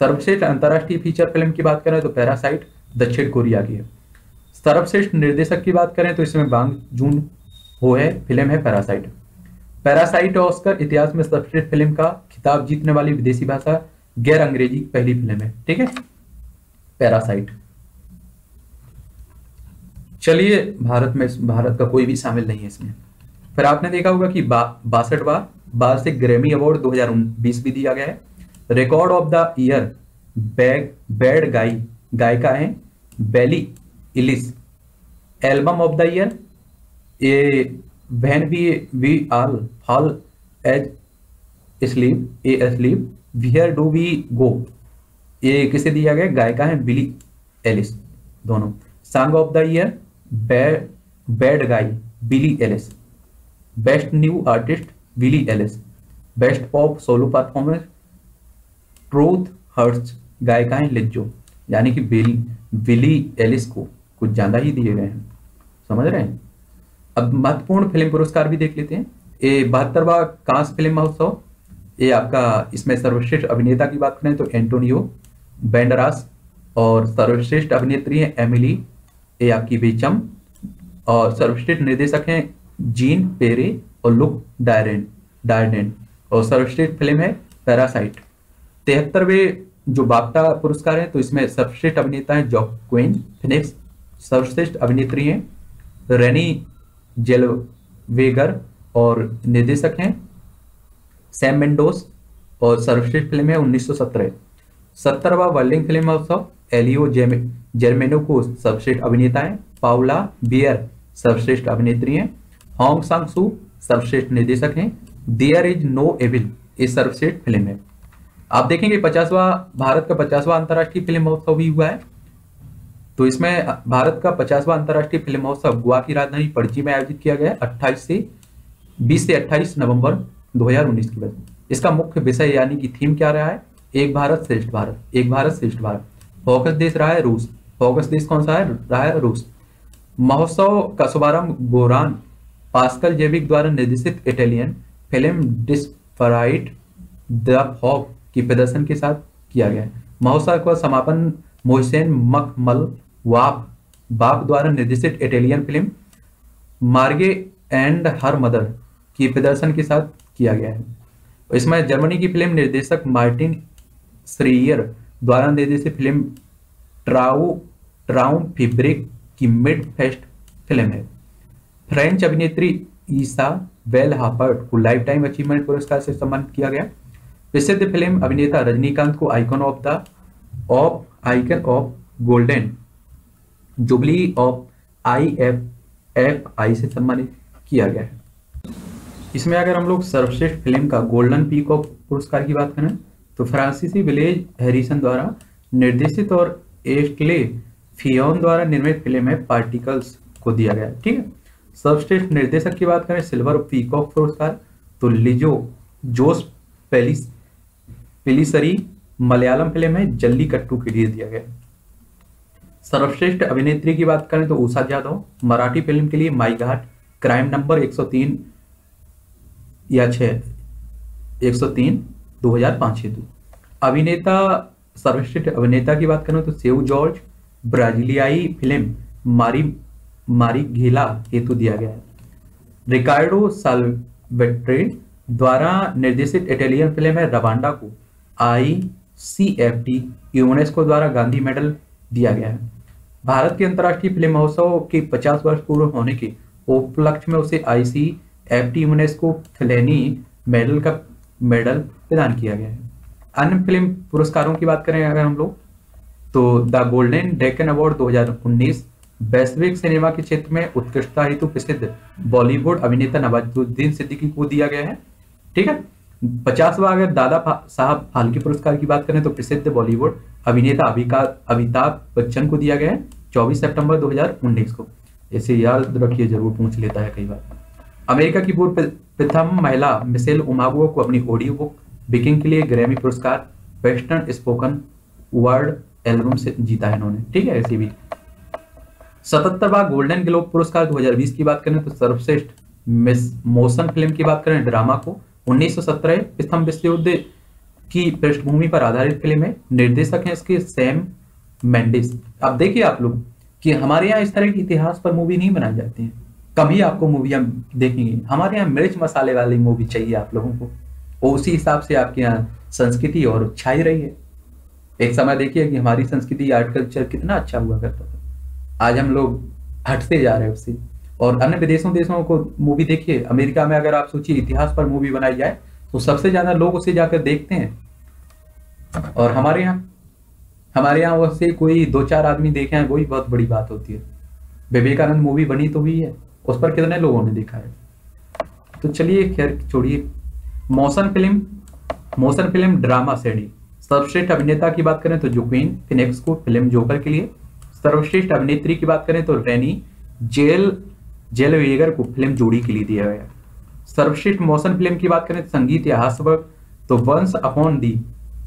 सर्वश्रेष्ठ अंतर्राष्ट्रीय फीचर फिल्म की बात करें तो पैरासाइट दक्षिण कोरिया की है। सर्वश्रेष्ठ निर्देशक की बात करें तो इसमें बांग जून हो है, फिल्म है पैरासाइट। पैरासाइट ऑस्कर इतिहास में सर्वश्रेष्ठ फिल्म का खिताब जीतने वाली विदेशी भाषा गैर अंग्रेजी पहली फिल्म है। ठीक है, पैरासाइट। चलिए, भारत का कोई भी शामिल नहीं है इसमें। फिर आपने देखा होगा कि 62वां वार्षिक ग्रैमी अवार्ड 2020 भी दिया गया है। Record of the year bad गायिका है Billie Eilish. Album of the year a when we are fall as sleep A sleep where do we go, ये किसे दिया गया? गायिका है बिली एलिस। दोनों song of the year bad guy Billie Eilish. Best new artist Billie Eilish. Best pop solo performance truth hurts, गायिका है लिज्जो। यानी कि बिली एलिस को कुछ ज्यादा ही दिए गए हैं, समझ रहे हैं। अब महत्वपूर्ण फिल्म पुरस्कार भी देख लेते हैं। ये 72वां कांस फिल्म महोत्सव, ये आपका इसमें सर्वश्रेष्ठ अभिनेता की बात करें तो एंटोनियो बैंडरास और सर्वश्रेष्ठ अभिनेत्री है एमिली ये आपकी बेचम और सर्वश्रेष्ठ निर्देशक हैं जीन पेरे और लुक डायरडेन और सर्वश्रेष्ठ फिल्म है पैरासाइट। 73वें जो बाफ्टा पुरस्कार है तो इसमें सर्वश्रेष्ठ अभिनेता है जोक्विन फिनिक्स। सर्वश्रेष्ठ अभिनेत्री हैं रेनी जेल्वेगर और निर्देशक हैं सैम मेंडोस और सर्वश्रेष्ठ फिल्म है 1917। 70वां वर्लिंग फिल्म महोत्सव एलियो जर्मेनो को सर्वश्रेष्ठ अभिनेता है। पाउला बियर सर्वश्रेष्ठ अभिनेत्री हैं। होंग सांग-सू सर्वश्रेष्ठ निर्देशक हैं। देयर इज नो एविल ये सर्वश्रेष्ठ फिल्म है। आप देखेंगे 50वां भारत का 50वां अंतर्राष्ट्रीय फिल्म महोत्सव भी हुआ है। तो इसमें भारत का 50वां अंतर्राष्ट्रीय फिल्म महोत्सव गोवा की राजधानी पणजी में आयोजित किया गया 20 से 28 नवंबर 2019 की वजह। इसका मुख्य विषय यानी कि थीम क्या रहा है? एक भारत श्रेष्ठ भारत, एक भारत श्रेष्ठ भारत। फोकस देश रहा है रूस, फोकस देश कौन सा है? रहा है रूस। महोत्सव का शुभारंभ गोरान पास्कल जेविक द्वारा निर्देशित इटालियन फिल्म डिस्पराइट द फॉग की प्रदर्शन के साथ किया गया है। महोत्सव का समापन मोहसेन मखमल वाप द्वारा निर्देशित इटालियन फिल्म मार्गे एंड हर मदर की प्रदर्शन के साथ किया गया है। इसमें जर्मनी की फिल्म निर्देशक मार्टिन श्रीयर द्वारा निर्देशित फिल्म ट्राउम फैब्रिक की मिड फेस्ट फिल्म है। फ्रेंच अभिनेत्री ईसा वेल हापर्ट को लाइफ टाइम अचीवमेंट पुरस्कार से सम्मानित किया गया। प्रसिद्ध फिल्म अभिनेता रजनीकांत को icon of golden jubilee of IFFI से सम्मानित किया गया है। इसमें अगर हम लोग सर्वश्रेष्ठ फिल्म का गोल्डन पीकॉक पुरस्कार की बात करें तो फ्रांसीसी विलेज हैरिसन द्वारा निर्देशित और एस्ले फियोन द्वारा निर्मित फिल्म है पार्टिकल्स को दिया गया। ठीक है, सर्वश्रेष्ठ निर्देशक की बात करें सिल्वर पीकॉक पुरस्कार तो लिजो जोस पेलिसरी मलयालम फिल्म है जल्लीकट्टू के लिए दिया गया। सर्वश्रेष्ठ अभिनेत्री की बात करें तो उषा जाधव मराठी फिल्म के लिए माई घाट क्राइम नंबर 103 या 103 2005 हेतु। अभिनेता सर्वश्रेष्ठ अभिनेता की बात करें तो सेव जॉर्ज ब्राजीलियाई फिल्म मारी घेला हेतु दिया गया है। रिकार्डो साल्वेट्रे द्वारा निर्देशित इटालियन फिल्म है रवांडा को ICFT यूनेस्को द्वारा गांधी मेडल दिया गया है। भारत के अंतर्राष्ट्रीय फिल्म महोत्सव के 50 वर्ष पूर्व होने के उपलक्ष्य में उसे ICFT यूनेस्को फिलेनी मेडल प्रदान किया गया है। अन्य फिल्म पुरस्कारों की बात करें अगर हम लोग तो द गोल्डन डेकन अवार्ड 2019 वैश्विक सिनेमा के क्षेत्र में उत्कृष्टता हेतु प्रसिद्ध बॉलीवुड अभिनेता नवाजुद्दीन सिद्दीकी को दिया गया है। ठीक है, 50वां अगर दादा साहब फाल्के पुरस्कार की बात करें तो प्रसिद्ध बॉलीवुड अभिनेता अमिताभ बच्चन को दिया गया है 24 सितंबर 2019 को। इसे याद रखिए, जरूर पूछ लेता है कई बार। अमेरिका की पूर्व प्रथम महिला मिशेल उमागुआ को अपनी ऑडियो बुक बिकिंग के लिए ग्रैमी पुरस्कार वेस्टर्न स्पोकन वर्ड एल्बम से जीता है इन्होंने। ठीक है, ऐसे भी 77वां गोल्डन ग्लोब पुरस्कार 2020 की बात करें तो सर्वश्रेष्ठ मोशन फिल्म की बात करें ड्रामा को 1917 प्रथम विश्व युद्ध की पृष्ठभूमि पर आधारित फिल्म है। निर्देशक हैं इसके सैम मेंडिस। अब देखिए आप लोग कि हमारे यहाँ इस तरह की इतिहास पर मूवी नहीं बनाई जाती हैं, कम ही आपको मूवियाँ देखेंगे। हमारे यहाँ मिर्च मसाले वाली मूवी चाहिए आप लोगों को, और उसी हिसाब से आपके यहाँ संस्कृति और छाई रही है। एक समय देखिए कि हमारी संस्कृति आर्ट कल्चर कितना अच्छा हुआ करता था, आज हम लोग हटते जा रहे हैं उससे। और अन्य देशों को मूवी देखिए, अमेरिका में अगर आप सोचिए इतिहास पर मूवी बनाई जाए तो सबसे ज्यादा लोग उसे जाकर देखते हैं, और हमारे यहाँ वैसे कोई 2-4 आदमी देखे हैं वही बहुत बड़ी बात होती है। विवेकानंद मूवी बनी तो हुई है, उस पर कितने लोगों ने देखा है। तो चलिए खैर छोड़िए। मोशन फिल्म ड्रामा श्रेणी सर्वश्रेष्ठ अभिनेता की बात करें तो जोक्विन फिनिक्स को फिल्म जोकर के लिए, सर्वश्रेष्ठ अभिनेत्री की बात करें तो रेनी जेलवेगर को फिल्म जोड़ी के लिए दिया गया। सर्वश्रेष्ठ मौसम फिल्म की बात करें संगीत या हास्यवर्ग तो once upon the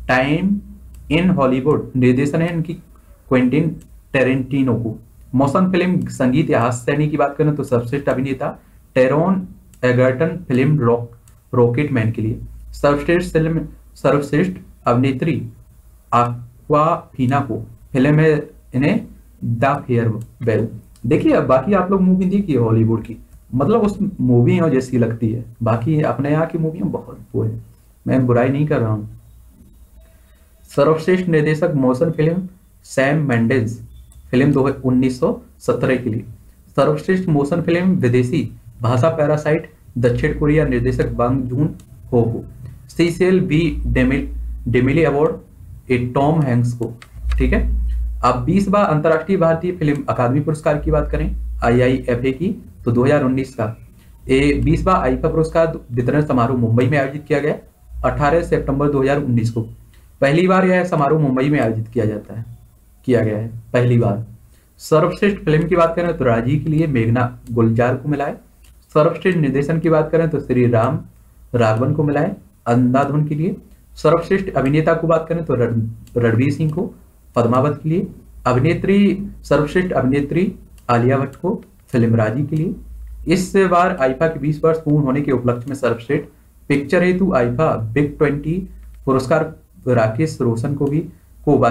time in Hollywood निर्देशन है इनकी क्वेंटिन टेरेंटिनो को। मौसम फिल्म संगीत या हास्यनी की बात करें तो सर्वश्रेष्ठ अभिनेता टेरोन एगर्टन फिल्म रॉकेटमैन के लिए, सर्वश्रेष्ठ अभिनेत्री एक्वाफीना को फिल्म है इन्हें द फेयरवेल। देखिए अब बाकी आप लोग मूवी देखिए हॉलीवुड की, मतलब उस मूवी जैसी लगती है, बाकी अपने यहाँ की मूवियाँ बहुत वो है, मैं बुराई नहीं कर रहा हूँ। सर्वश्रेष्ठ निर्देशक motion film Sam Mendes film 1917 के लिए, सर्वश्रेष्ठ मोशन फिल्म विदेशी भाषा पैरासाइट दक्षिण कोरिया निर्देशक बांग जून हो को, सीसेल बी डेमिले अवार्ड ए टॉम हैंक्स को। ठीक है, अब 20वां अंतर्राष्ट्रीय भारतीय फिल्म अकादमी पुरस्कार की बात करें IIFA की तो 2019 का 20वां आईफा पुरस्कार वितरण समारोह मुंबई में आयोजित किया गया 18 सितंबर 2019 को। पहली बार यह समारोह मुंबई में आयोजित किया गया है पहली बार। सर्वश्रेष्ठ फिल्म की बात करें तो राजी के लिए मेघना गुलजार को मिला है, सर्वश्रेष्ठ निर्देशन की बात करें तो श्री राम राघवन को मिला है अंधाधुन के लिए, सर्वश्रेष्ठ अभिनेता को बात करें तो रणवीर सिंह को पद्मावत के लिए, अभिनेत्री सर्वश्रेष्ठ अभिनेत्री आलिया भट्ट को फिल्म राजी के लिए। इस बार आईफा के 20 वर्ष पूर्ण होने के उपलक्ष्य में सर्वश्रेष्ठ पिक्चर हेतु आईफा बिग 20 पुरस्कार राकेश रोशन को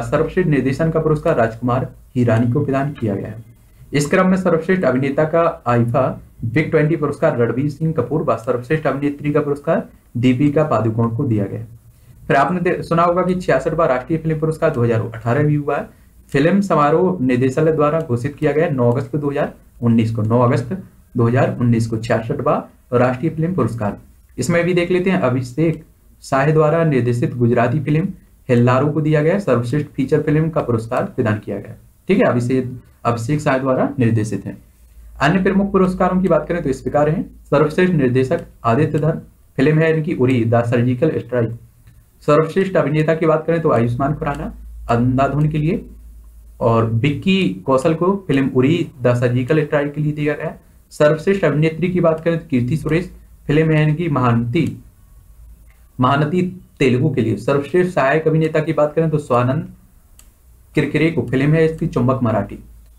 सर्वश्रेष्ठ निर्देशन का पुरस्कार राजकुमार हिरानी को प्रदान किया गया है। इस क्रम में सर्वश्रेष्ठ अभिनेता का आईफा बिग 20 पुरस्कार रणवीर सिंह कपूर व सर्वश्रेष्ठ अभिनेत्री का पुरस्कार दीपिका पादुकोण को दिया गया। फिर आपने सुना होगा कि 66वां राष्ट्रीय फिल्म पुरस्कार 2018 भी हुआ है। फिल्म समारोह निदेशालय द्वारा घोषित किया गया 9 अगस्त 2019 को 66वां राष्ट्रीय फिल्म पुरस्कार। इसमें भी देख लेते हैं अभिषेक साह द्वारा निर्देशित गुजराती फिल्म हेल्लारो को दिया गया सर्वश्रेष्ठ फीचर फिल्म का पुरस्कार प्रदान किया गया। ठीक है, अभिषेक साह द्वारा निर्देशित है। अन्य प्रमुख पुरस्कारों की बात करें तो इस प्रकार है सर्वश्रेष्ठ निर्देशक आदित्य धर फिल्म है इनकी उरी द सर्जिकल स्ट्राइक, सर्वश्रेष्ठ अभिनेता की बात करें तो आयुष्मान खुराना अंधाधुन के लिए, और विक्की कौशल को film Uri the surgical strike के लिए दिया गया है। सर्वश्रेष्ठ अभिनेत्री की बात करें तो कीर्ति सुरेश फिल्म एन की महानती तेलुगु के लिए। सर्वश्रेष्ठ सहायक अभिनेता की बात करें तो स्वानंद किरकिरे को, फिल्म है इसकी चुंबक मराठी।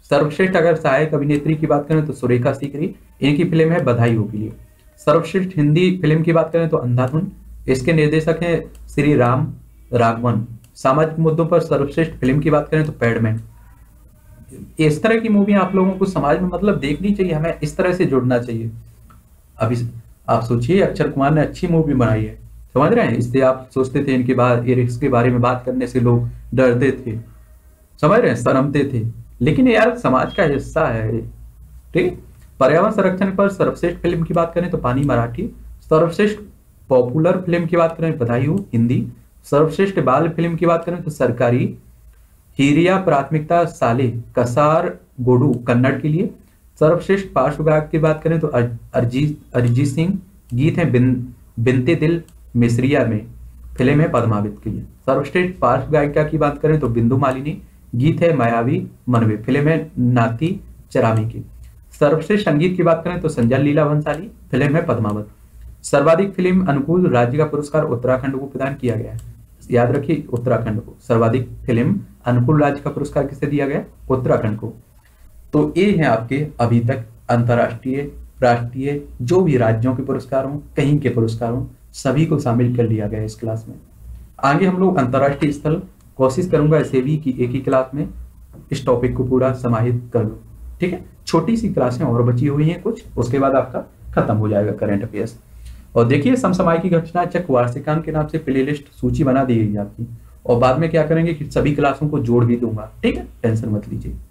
सर्वश्रेष्ठ अगर सहायक अभिनेत्री की बात करें तो सुरेखा सीकरी, इनकी फिल्म है बधाई हो के लिए। सर्वश्रेष्ठ हिंदी फिल्म की बात करें तो अंधाधुन, इसके निर्देशक हैं श्री राम राघवन। सामाजिक मुद्दों पर सर्वश्रेष्ठ फिल्म की बात करें तो पैडमैन। इस तरह की मूवी आप लोगों को समाज में मतलब देखनी चाहिए, हमें इस तरह से जुड़ना चाहिए। अभी आप सोचिए अक्षय कुमार ने अच्छी मूवी बनाई है, समझ रहे हैं, इसलिए आप सोचते थे इसके बारे में बात करने से लोग डरते थे, समझ रहे हैं, शर्मते थे, लेकिन यार समाज का हिस्सा है, ठीक। पर्यावरण संरक्षण पर सर्वश्रेष्ठ फिल्म की बात करें तो पानी मराठी। सर्वश्रेष्ठ पॉपुलर फिल्म की बात करें बधाई हो हिंदी। सर्वश्रेष्ठ बाल फिल्म की बात करें तो सरकारी हीरिया प्राथमिकता साले कसार गोडू कन्नड़ के लिए। सर्वश्रेष्ठ पार्श्व गायक की बात करें तो अरिजीत सिंह, गीत है बिनते दिल मिसरिया में, फिल्म है पद्मावत के लिए। सर्वश्रेष्ठ पार्श्व गायिका की बात करें तो बिंदु मालिनी, गीत है मायावी मनवे, फिल्म है नाती चरामी की। सर्वश्रेष्ठ संगीत की बात करें तो संजय लीला भंसाली, फिल्म है पद्मावत। सर्वाधिक फिल्म अनुकूल राज्य का पुरस्कार उत्तराखंड को प्रदान किया गया है, याद रखिए उत्तराखंड को। सर्वाधिक फिल्म अनुकूल राज्य का पुरस्कार किसे दिया गया? उत्तराखंड को। तो ये हैं आपके अभी तक अंतर्राष्ट्रीय, राष्ट्रीय, जो भी राज्यों के पुरस्कार हों, कहीं के पुरस्कार हों, सभी को शामिल कर लिया गया इस क्लास में। आगे हम लोग अंतर्राष्ट्रीय स्थल, कोशिश करूंगा इसे भी कि एक ही क्लास में इस टॉपिक को पूरा समाहित कर लूं, ठीक है। छोटी सी क्लासें और बची हुई हैं कुछ, उसके बाद आपका खत्म हो जाएगा करंट अफेयर्स। और देखिए समसामयिक की घटना चक वार्षिकांक के नाम से प्लेलिस्ट सूची बना दी गई आपकी, और बाद में क्या करेंगे कि सभी क्लासों को जोड़ भी दूंगा, ठीक है, टेंशन मत लीजिए।